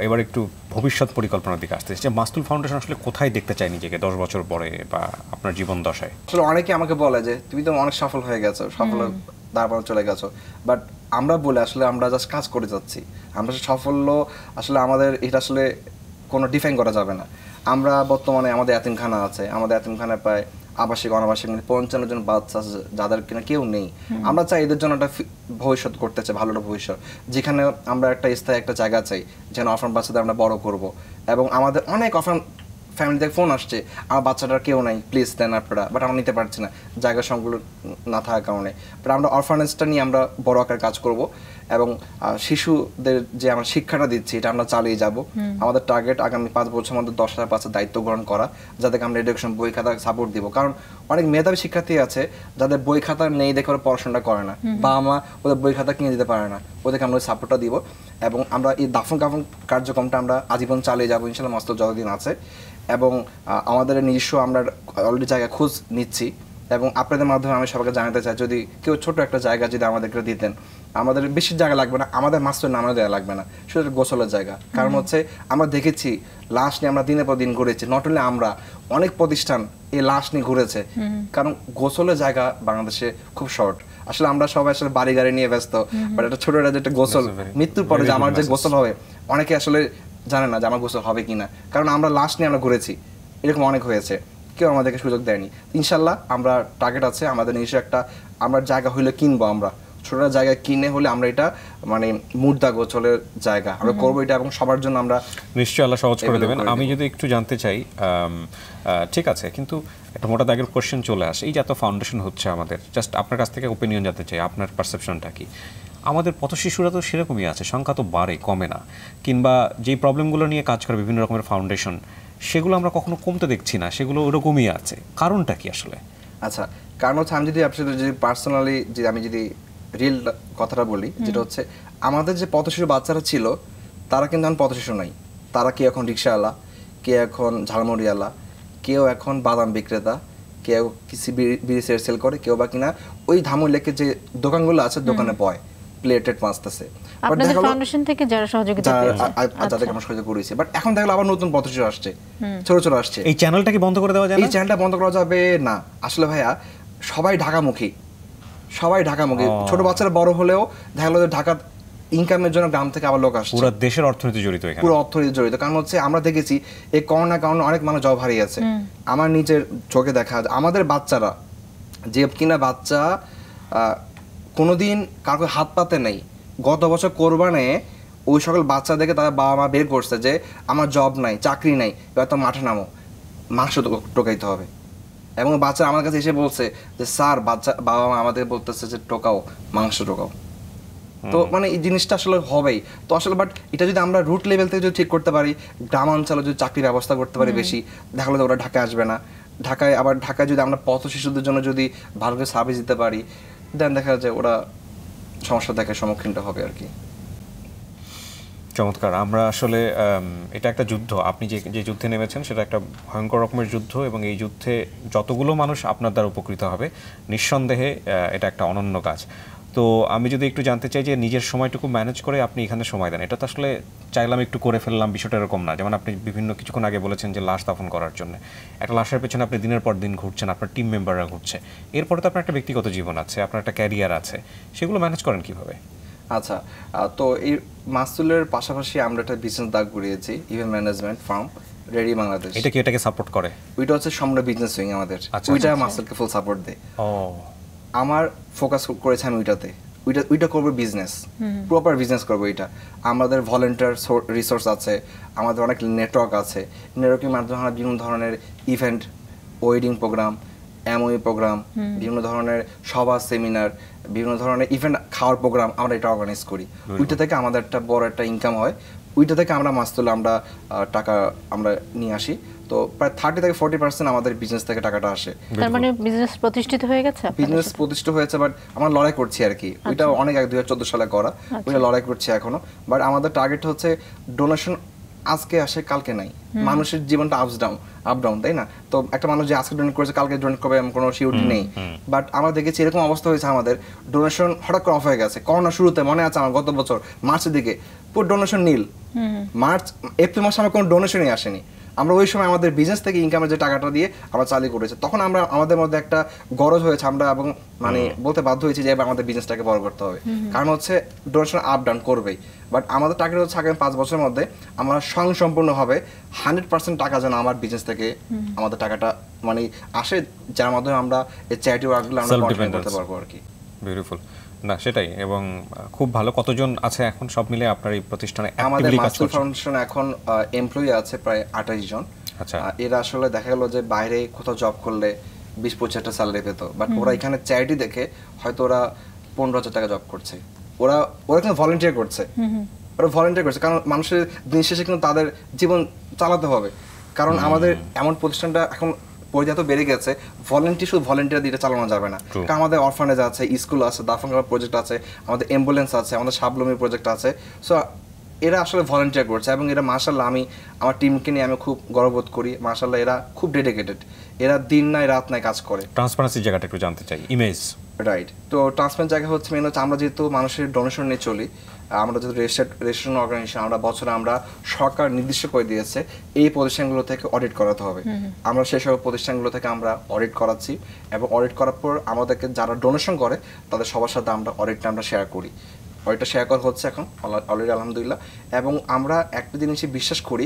এবার একটু ভবিষ্যৎ পরিকল্পনার দিকে আসতে চাই, যে মাসতুল ফাউন্ডেশন আসলে কোথায় দেখতে চাই নিজেকে দশ বছর পরে বা আপনার জীবন দশায়? আসলে অনেকে আমাকে বলে যে তুমি তো অনেক সফল হয়ে গেছো, সফল তারপরে চলে গেছো, বাট আমরা বলে আসলে আমরা জাস্ট কাজ করে যাচ্ছি। আমরা সাফল্য আসলে আমাদের এটা আসলে কোনো ডিফাইন করা যাবে না। আমরা বর্তমানে আমাদের এতিমখানা আছে, আমাদের এতিমখানায় প্রায় আবাসিক অনাবাসিক পঞ্চান্ন জন বাচ্চা আছে যাদের কিনা কেউ নেই। আমরা চাই এদের জন্য একটা ভবিষ্যৎ করতে চাই, ভালো একটা ভবিষ্যৎ, যেখানে আমরা একটা স্থায়ী একটা জায়গা চাই, যেখানে অরফান বাচ্চাদের আমরা বড় করব। এবং আমাদের অনেক অরফান ফ্যামিলি থেকে ফোন আসছে, আমার বাচ্চাটার কেউ নাই, প্লিজ দেন আপনারা, বাট আমরা নিতে পারছি না জায়গা সংগুলো না থাকার কারণে। বাট আমরা অরফানেজটা নিয়ে আমরা বড় আকার কাজ করব, এবং শিশুদের যে আমরা শিক্ষাটা দিচ্ছি এটা আমরা চালিয়ে যাব। আমাদের টার্গেট আগামী পাঁচ বছরের মধ্যে দশ হাজার বাচ্চার দায়িত্ব গ্রহণ করা, যাদেরকে আমরা এডুকেশন বই খাতা সাপোর্ট দিব। কারণ অনেক মেধাবী শিক্ষার্থী আছে যাদের বই খাতা নেই দেখে ওরা পড়াশোনাটা করে না, বা আমরা ওদের বই খাতা কিনে দিতে পারে না, ওদেরকে আমরা সাপোর্টটা দিব। এবং আমরা এই দাফন কাফন কার্যক্রমটা আমরা আজীবন চালিয়ে যাবো ইনশাল্লাহ, মাস্ত যতদিন আছে। এবং আমাদের নিজস্ব আমরা অলরেডি জায়গা খোঁজ নিচ্ছি, এবং আপনাদের মাধ্যমে আমি সবাইকে জানাতে চাই, যদি কেউ ছোট একটা জায়গা যদি আমাদেরকে দিতেন, আমাদের বেশি জায়গা লাগবে না, আমাদের মাস্টার নামে দেওয়া লাগবে না, শুধু গোসলের জায়গা। কারণ হচ্ছে আমরা দেখেছি লাশ নিয়ে আমরা দিনের পর দিন ঘুরেছি, নট অনলি আমরা, অনেক প্রতিষ্ঠান এই লাশ নিয়ে ঘুরেছে, কারণ গোসলের জায়গা বাংলাদেশে খুব শর্ট। আসলে আমরা সবাই আসলে বাড়ি গাড়ি নিয়ে ব্যস্ত, বাট একটা ছোট একটা যেটা গোসল, মৃত্যুর পরে যে আমার যে গোসল হবে, অনেকে আসলে জানে না যে আমার গোসল হবে কিনা, কারণ আমরা লাশ নিয়ে আমরা ঘুরেছি, এরকম অনেক হয়েছে, কেউ আমাদেরকে সুযোগ দেয়নি। ইনশাল্লাহ আমরা টার্গেট আছে আমাদের নিজস্ব একটা, আমরা জায়গা হইলে কিনবো, আমরা ছোটরা জায়গা কিনে হলে আমরা এটা মানে মুর্দা গোচলের জায়গা আমরা করবো এটা, এবং সবার জন্য আমরা নিশ্চয়ই আল্লাহ সহজ করে দেবেন। আমি যদি একটু জানতে চাই, ঠিক আছে, কিন্তু একটা মোটা দাগের কোয়েশ্চেন চলে আসে, এই যে এত ফাউন্ডেশন হচ্ছে আমাদের, জাস্ট আপনার কাছ থেকে ওপিনিয়ন জানতে চাই, আপনার পারসেপশনটা কি? আমাদের পথ শিশুরা তো সেরকমই আছে, সংখ্যা তো বাড়ে কমে না, কিংবা যেই প্রবলেমগুলো নিয়ে কাজ করে বিভিন্ন রকমের ফাউন্ডেশন, সেগুলো আমরা কখনো কমতে দেখছি না, সেগুলো ওরকমই আছে, কারণটা কি আসলে? আচ্ছা, কারণ হচ্ছে আমি যদি আপনার যদি পার্সোনালি যদি আমি যদি রিয়েল কথাটা বলি, যেটা হচ্ছে আমাদের যে পথ শিশু বাচ্চারা ছিল তারা কিন্তু এখন পথ শিশু নাই, তারা কি এখন রিক্সাওয়ালা, কে এখন ঝালমুড়িওয়ালা, কেউ এখন বাদাম বিক্রেতা, কেউ কিছু বিড়ি সেল সেল করে, কেউ বা কিনা ওই ধামুর লেকে যে দোকানগুলো আছে দোকানে পয় প্লেটেড মাছতেছে। আপনাদের ফাউন্ডেশন থেকে যারা সহযোগিতা পেয়েছে যাদেরকে আমরা সহযোগিতা করেছি, বাট এখন দেখো আবার নতুন পথ শিশু আসছে, ছোট ছোট আসছে। এই চ্যানেলটা কি বন্ধ করে দেওয়া যায় না? এই চ্যানেলটা বন্ধ করা যাবে না আসলে ভাইয়া, সবাই ঢাকামুখী, সবাই ঢাকামুখী, ছোট বাচ্চারা বড় হলেও দেখা গেল ঢাকা ইনকামের জন্য গ্রাম থেকে আবার লোক আসছে, পুরো দেশের অর্থনীতি জড়িত, পুরো অর্থনীতি জড়িত। কারণ হচ্ছে আমরা দেখেছি এই করোনা কারণে অনেক মানুষ জব হারিয়েছে। আমার নিজের চোখে দেখা আমাদের বাচ্চারা, যে কিনা বাচ্চা কোনোদিন কাউকে হাত পাতে নেই, গত বছর কোরবানে ওই সকল বাচ্চা দেখে তারা বাবা মা বের করছে যে আমার জব নাই, চাকরি নাই, এবার তো মাঠে নামো, মাংস টোকাইতে হবে। এবং বাচ্চারা আমার কাছে এসে বলছে যে স্যার বাচ্চা বাবা মা আমাদের বলতেছে যে টোকাও, মাংস টোকাও। তো মানে এই জিনিসটা আসলে হবেই তো আসলে, বাট এটা যদি আমরা রুট লেভেল থেকে যদি ঠিক করতে পারি, গ্রামাঞ্চলে যদি চাকরির ব্যবস্থা করতে পারি বেশি, দেখা গেলো ওরা ঢাকায় আসবে না, ঢাকায় আবার ঢাকায় যদি আমরা পথ শিশুদের জন্য যদি ভালো করে সার্ভিস দিতে পারি, দেন দেখা যায় ওরা সমস্যা দেখার সম্মুখীনটা হবে আর কি। চমৎকার। আমরা আসলে এটা একটা যুদ্ধ, আপনি যে যে যুদ্ধে নেমেছেন সেটা একটা ভয়ঙ্কর রকমের যুদ্ধ, এবং এই যুদ্ধে যতগুলো মানুষ আপনার দ্বারা উপকৃত হবে নিঃসন্দেহে, এটা একটা অনন্য কাজ। तो आमी जो एक जानते चाहिए निजेर समयटुकु मैनेज करे आपनी एखाने समय दें, एटा तो आसले चाइलाम एकटु करे फेललाम बिषयटा एरकम ना। जेमन आपनी विभिन्न किछुक्षण आगे बोलेछेन जे लाश दाफन करार जन्य एकटा लाशेर पेछने आपनी दिनेर पर दिन घुरछेन, आपनार टीम मेम्बाररा घुरछे, एरपरे तो आपनार एकटा व्यक्तिगत जीवन आछे, आपनार एकटा क्यारियार आछे, सेगुलो मैनेज करेन किभाबे? আচ্ছা তো এই মাসুলের পাশাপাশি আমরা একটা বিজনেস দাগ গড়িয়েছি, event management firm ready Bangladesh. এটা কি এটাকে সাপোর্ট করে? ওইটা হচ্ছে সম্রা বিজনেস উইং আমাদের, ওইটা মাসুলকে ফুল সাপোর্ট দেয়। ও আমার ফোকাস করেছে আমি ওইটাতে, ওইটা ওইটা করব বিজনেস, প্রপার বিজনেস করব। এটা আমাদের ভলান্টিয়ার রিসোর্স আছে, আমাদের অনেক নেটওয়ার্ক আছে, নেটওয়ার্কের মাধ্যমে আমরা বিভিন্ন ধরনের event, wedding program, MOE program, বিভিন্ন ধরনের সভা, সেমিনার, বিভিন্ন ধরনের ইভেন্ট, খাওয়ার প্রোগ্রাম আমরা এটা অর্গানাইজ করি। ওইটা থেকে আমাদের একটা বড় একটা ইনকাম হয়, ওইটা থেকে আমরা মাস তোলা আমরা টাকা আমরা নিয়ে আসি। তো প্রায় থার্টি থেকে ফোর্টি পার্সেন্ট আমাদের বিজনেস থেকে টাকাটা আসে। তার মানে বিজনেস প্রতিষ্ঠিত হয়ে গেছে? বিজনেস প্রতিষ্ঠিত হয়েছে, বাট আমরা লড়াই করছি আর কি। ওইটা অনেক এক দুই হাজার চোদ্দো সালে করা, ওইটা লড়াই করছি এখনো। বাট আমাদের টার্গেট হচ্ছে ডোনেশন আজকে আসে কালকে নাই, মানুষের জীবনটা আপস ডাউন আপ ডাউন, তাই না? তো একটা মানুষ যে আজকে ডোনেট করেছে কালকে ডোনেট করবে এমন কোনো সিউরিটি নেই। বাট আমরা দেখেছি এরকম অবস্থা হয়েছে আমাদের, ডোনেশন হঠাৎ করে অফ হয়ে গেছে। করোনা শুরুতে মনে আছে আমার, গত বছর মার্চের দিকে পুরো ডোনেশন নীল, মার্চ এপ্রিল মাসে আমার কোনো ডোনেশনই আসেনি। আমরা ওই সময় আমাদের বিজনেস থেকে ইনকামের যে টাকাটা দিয়ে আমরা চালু করেছি, তখন আমরা আমাদের মধ্যে একটা গরজ হয়েছে আমরা, এবং মানে বলতে বাধ্য হয়েছি যে এবার আমাদের বিজনেসটাকে বড় করতে হবে, কারণ হচ্ছে ডোনেশন আপ ডাউন করবেই। বাট আমাদের টার্গেট হচ্ছে আগামী পাঁচ বছরের মধ্যে আমরা স্বয়ংসম্পূর্ণ হবে, হান্ড্রেড পার্সেন্ট টাকা যেন আমার বিজনেস থেকে আমাদের টাকাটা মানে আসে, যার মাধ্যমে আমরা এই চ্যারিটি ওয়ার্কগুলো আমরা কন্টিনিউ করতে পারবো আর কি। বিউটিফুল। না সেটাই, এবং খুব ভালো। কতজন আছে এখন সব মিলে আপনার এই প্রতিষ্ঠানে? আমাদের মাসুল ফাউন্ডেশন এখন এমপ্লয়ি আছে প্রায় আঠাশ জন। আচ্ছা, এরা আসলে দেখা গেল যে বাইরে কোথাও জব করলে বিশ পঁচিশটা স্যালারি পেতো, বাট ওরা এখানে চ্যারিটি দেখে হয়তো ওরা পনেরো হাজার টাকা জব করছে। ওরা ওরা কিন্তু ভলেন্টিয়ার করছে, ওরা ভলেন্টিয়ার করছে কারণ মানুষের দিন শেষে কিন্তু তাদের জীবন চালাতে হবে। কারণ আমাদের এমন প্রতিষ্ঠানটা এখন পর্যায়ে তো বেড়ে গেছে, ভলেন্টিয়ার শুধু ভলেন্টিয়ার দিয়ে চালানো যাবে না, কারণ আমাদের অরফানেজ আছে, স্কুল আছে, দাফনখানা প্রজেক্ট আছে, আমাদের অ্যাম্বুলেন্স আছে, আমাদের স্বাবলম্বী প্রজেক্ট আছে। সো এরা আসলে ভলেন্টিয়ার করছে, এবং এরা মাশাআল্লাহ আমি আমার টিমকে নিয়ে আমি খুব গর্ববোধ করি। মাশাআল্লাহ এরা খুব ডেডিকেটেড, এরা দিন নাই রাত নাই কাজ করে। ট্রান্সপারেন্সির জায়গাটা একটু জানতে চাই, ইমেজ। রাইট, তো ট্রান্সপারেন্সি জায়গা হচ্ছে মেন হচ্ছে আমরা যেহেতু মানুষের ডোনেশন নিয়ে চলি, আমরা যেহেতু রেজিস্টার্ড রেজিস্ট্রেশন অর্গানাইজেশন, আমরা বছরে আমরা সরকার নির্দিষ্ট করে দিয়েছে এই প্রতিষ্ঠানগুলো থেকে অডিট করাতে হবে। আমরা সেসব প্রতিষ্ঠানগুলো থেকে আমরা অডিট করাচ্ছি, এবং অডিট করার পর আমাদেরকে যারা ডোনেশন করে তাদের সবার সাথে আমরা অডিটটা আমরা শেয়ার করি। অডিটটা শেয়ার করা হচ্ছে এখন অলরেডি আলহামদুলিল্লাহ। এবং আমরা একটা জিনিসে বিশ্বাস করি,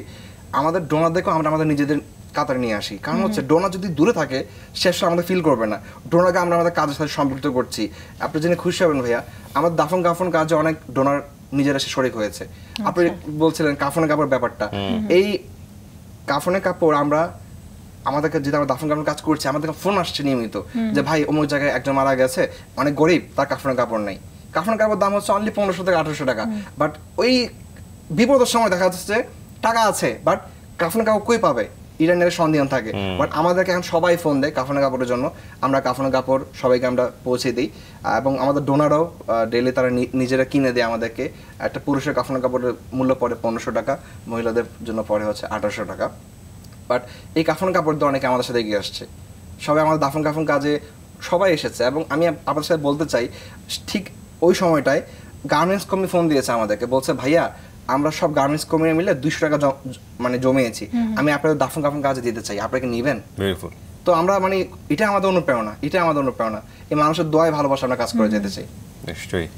আমাদের ডোনারদেরকেও আমরা আমাদের নিজেদের কাতারে নিয়ে আসি, কারণ হচ্ছে ডোনার যদি দূরে থাকে শেষ আমাদের ফিল করবে না, ডোনারকে আমরা আমাদের কাজের সাথে সম্পৃক্ত করছি। আপনি জেনে খুশি হবেন ভাইয়া, আমার দাফন কাফন কাজে অনেক ডোনার নিজেরা সে শরিক হয়েছে। আপনি বলছিলেন কাফনের কাপড় ব্যাপারটা, এই কাফনের কাপড় আমরা আমাদেরকে যেটা আমরা দাফন কাফন কাজ করছি, আমাদেরকে ফোন আসছে নিয়মিত যে ভাই অমুক জায়গায় একজন মারা গেছে, অনেক গরিব, তার কাফনের কাপড় নেই। কাফনের কাপড় দাম হচ্ছে অনলি পনেরোশো থেকে আঠারোশো টাকা, বাট ওই বিপদের সময় দেখা যাচ্ছে টাকা আছে বাট কাফনের কাপড় কই পাবে এটা নিয়ে সন্দেহ থাকে। বাট আমাদেরকে এখন সবাই ফোন দেয় কাফনের কাপড়ের জন্য, আমরা কাফনের কাপড় সবাইকে আমরা পৌঁছে দিই, এবং আমাদের ডোনারও ডেলি তারা নিজেরা কিনে দেয় আমাদেরকে। একটা পুরুষের কাফনের কাপড়ের মূল্য পড়ে পনেরোশো টাকা, মহিলাদের জন্য পড়ে হচ্ছে আঠারোশো টাকা। বাট এই কাফন কাপড় তো অনেকে আমাদের সাথে এগিয়ে আসছে, সবাই আমাদের দাফন কাফন কাজে সবাই এসেছে। এবং আমি আপনার সাথে বলতে চাই, ঠিক ওই সময়টায় গার্মেন্টস কর্মী ফোন দিয়েছে আমাদেরকে, বলছে ভাইয়া আমরা সব গার্মেন্টস কর্মীরা মিলে দুইশো টাকা মানে জমিয়েছি, আমি আপনাদের দাফন কাফন কাজে দিতে চাই, আপনাকে নিবেন? তো আমরা মানে এটা আমাদের অনুপ্রেরণা, এটা আমাদের অনুপ্রেরণা, এই মানুষের দোয়ায় ভালোবাসা আমরা কাজ করে যেতে চাই। নিশ্চয়ই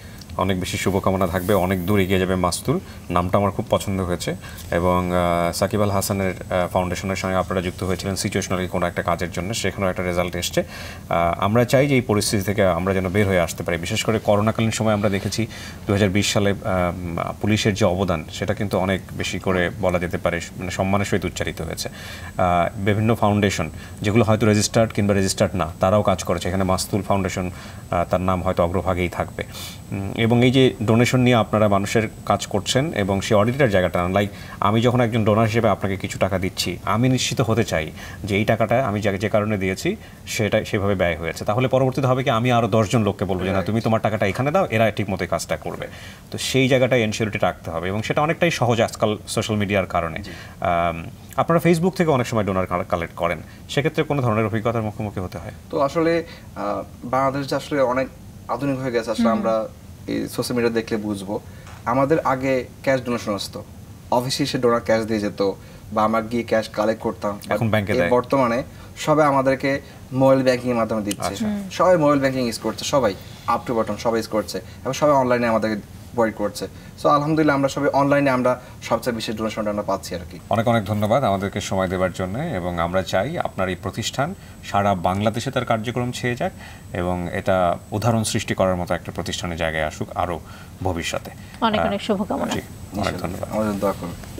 অনেক বেশি শুভকামনা থাকবে, অনেক দূর এগিয়ে যাবে মাসুল। নামটা আমার খুব পছন্দ হয়েছে, এবং সাকিব আল হাসানের ফাউন্ডেশনের সঙ্গে আপনারা যুক্ত হয়েছিলেন সিচুয়েশনালি কোনো একটা কাজের জন্য, সেখানেও একটা রেজাল্ট এসছে। আমরা চাই যে এই পরিস্থিতি থেকে আমরা যেন বের হয়ে আসতে পারি, বিশেষ করে করোনাকালীন সময় আমরা দেখেছি দু হাজার বিশ সালে পুলিশের যে অবদান সেটা কিন্তু অনেক বেশি করে বলা যেতে পারে, মানে সম্মানের সহিত উচ্চারিত হয়েছে। বিভিন্ন ফাউন্ডেশন যেগুলো হয়তো রেজিস্টার্ড কিংবা রেজিস্টার্ড না তারাও কাজ করেছে, এখানে মাসুল ফাউন্ডেশন তার নাম হয়তো অগ্রভাগেই থাকবে। এবং এই যে ডোনেশন নিয়ে আপনারা মানুষের কাজ করছেন, এবং সেই অডিটের জায়গাটা লাইক আমি যখন একজন ডোনার হিসেবে আপনাকে কিছু টাকা দিচ্ছি, আমি নিশ্চিত হতে চাই যে এই টাকাটা আমি যে কারণে দিয়েছি সেটা সেভাবে ব্যয় হয়েছে। তাহলে পরবর্তীতে হবে কি, আমি আরও দশজন লোককে বলবো যে না তুমি তোমার টাকাটা এখানে দাও, এরা ঠিকমতো কাজটা করবে। তো সেই জায়গাটা এনশিওরিটি রাখতে হবে, এবং সেটা অনেকটাই সহজ আজকাল সোশ্যাল মিডিয়ার কারণে। আপনারা ফেসবুক থেকে অনেক সময় ডোনার কালেক্ট করেন, সেক্ষেত্রে কোনো ধরনের অভিজ্ঞতার মুখোমুখি হতে হয়? তো আসলে বাংলাদেশ আসলে অনেক आधुनिक हो गए আসলে আমরা এই সোশ্যাল মিডিয়া দেখলে বুঝবো আমাদের আগে ক্যাশ ডোনেশন আসতো অফিসে এসে ডোনার ক্যাশ দিয়ে যেত বা আমরা গিয়ে ক্যাশ কালেক্ট করতাম এখন ব্যাংকে দেয় বর্তমানে সবাই আমাদেরকে মোবাইল ব্যাংকিং এর মাধ্যমে দিচ্ছে সবাই মোবাইল ব্যাংকিং ইউজ করছে সবাই আপ টু বটম সবাই ইউজ করছে এবং সবাই অনলাইনে আমাদেরকে বয় করছে সো আলহামদুলিল্লাহ আমরা সবাই অনলাইনে আমরা সবচেয়ে বেশি ডোনেশনটা আমরা পাচ্ছি আর কি অনেক অনেক ধন্যবাদ আমাদেরকে সময় দেওয়ার জন্য এবং আমরা চাই আপনার এই প্রতিষ্ঠান সারা বাংলাদেশে তার কার্যক্রম ছড়িয়ে যাক এবং এটা উদাহরণ সৃষ্টি করার মতো একটা প্রতিষ্ঠানের জায়গায় আসুক আরো ভবিষ্যতে অনেক অনেক শুভকামনা জি অনেক ধন্যবাদ আমাদের দোয়া করুন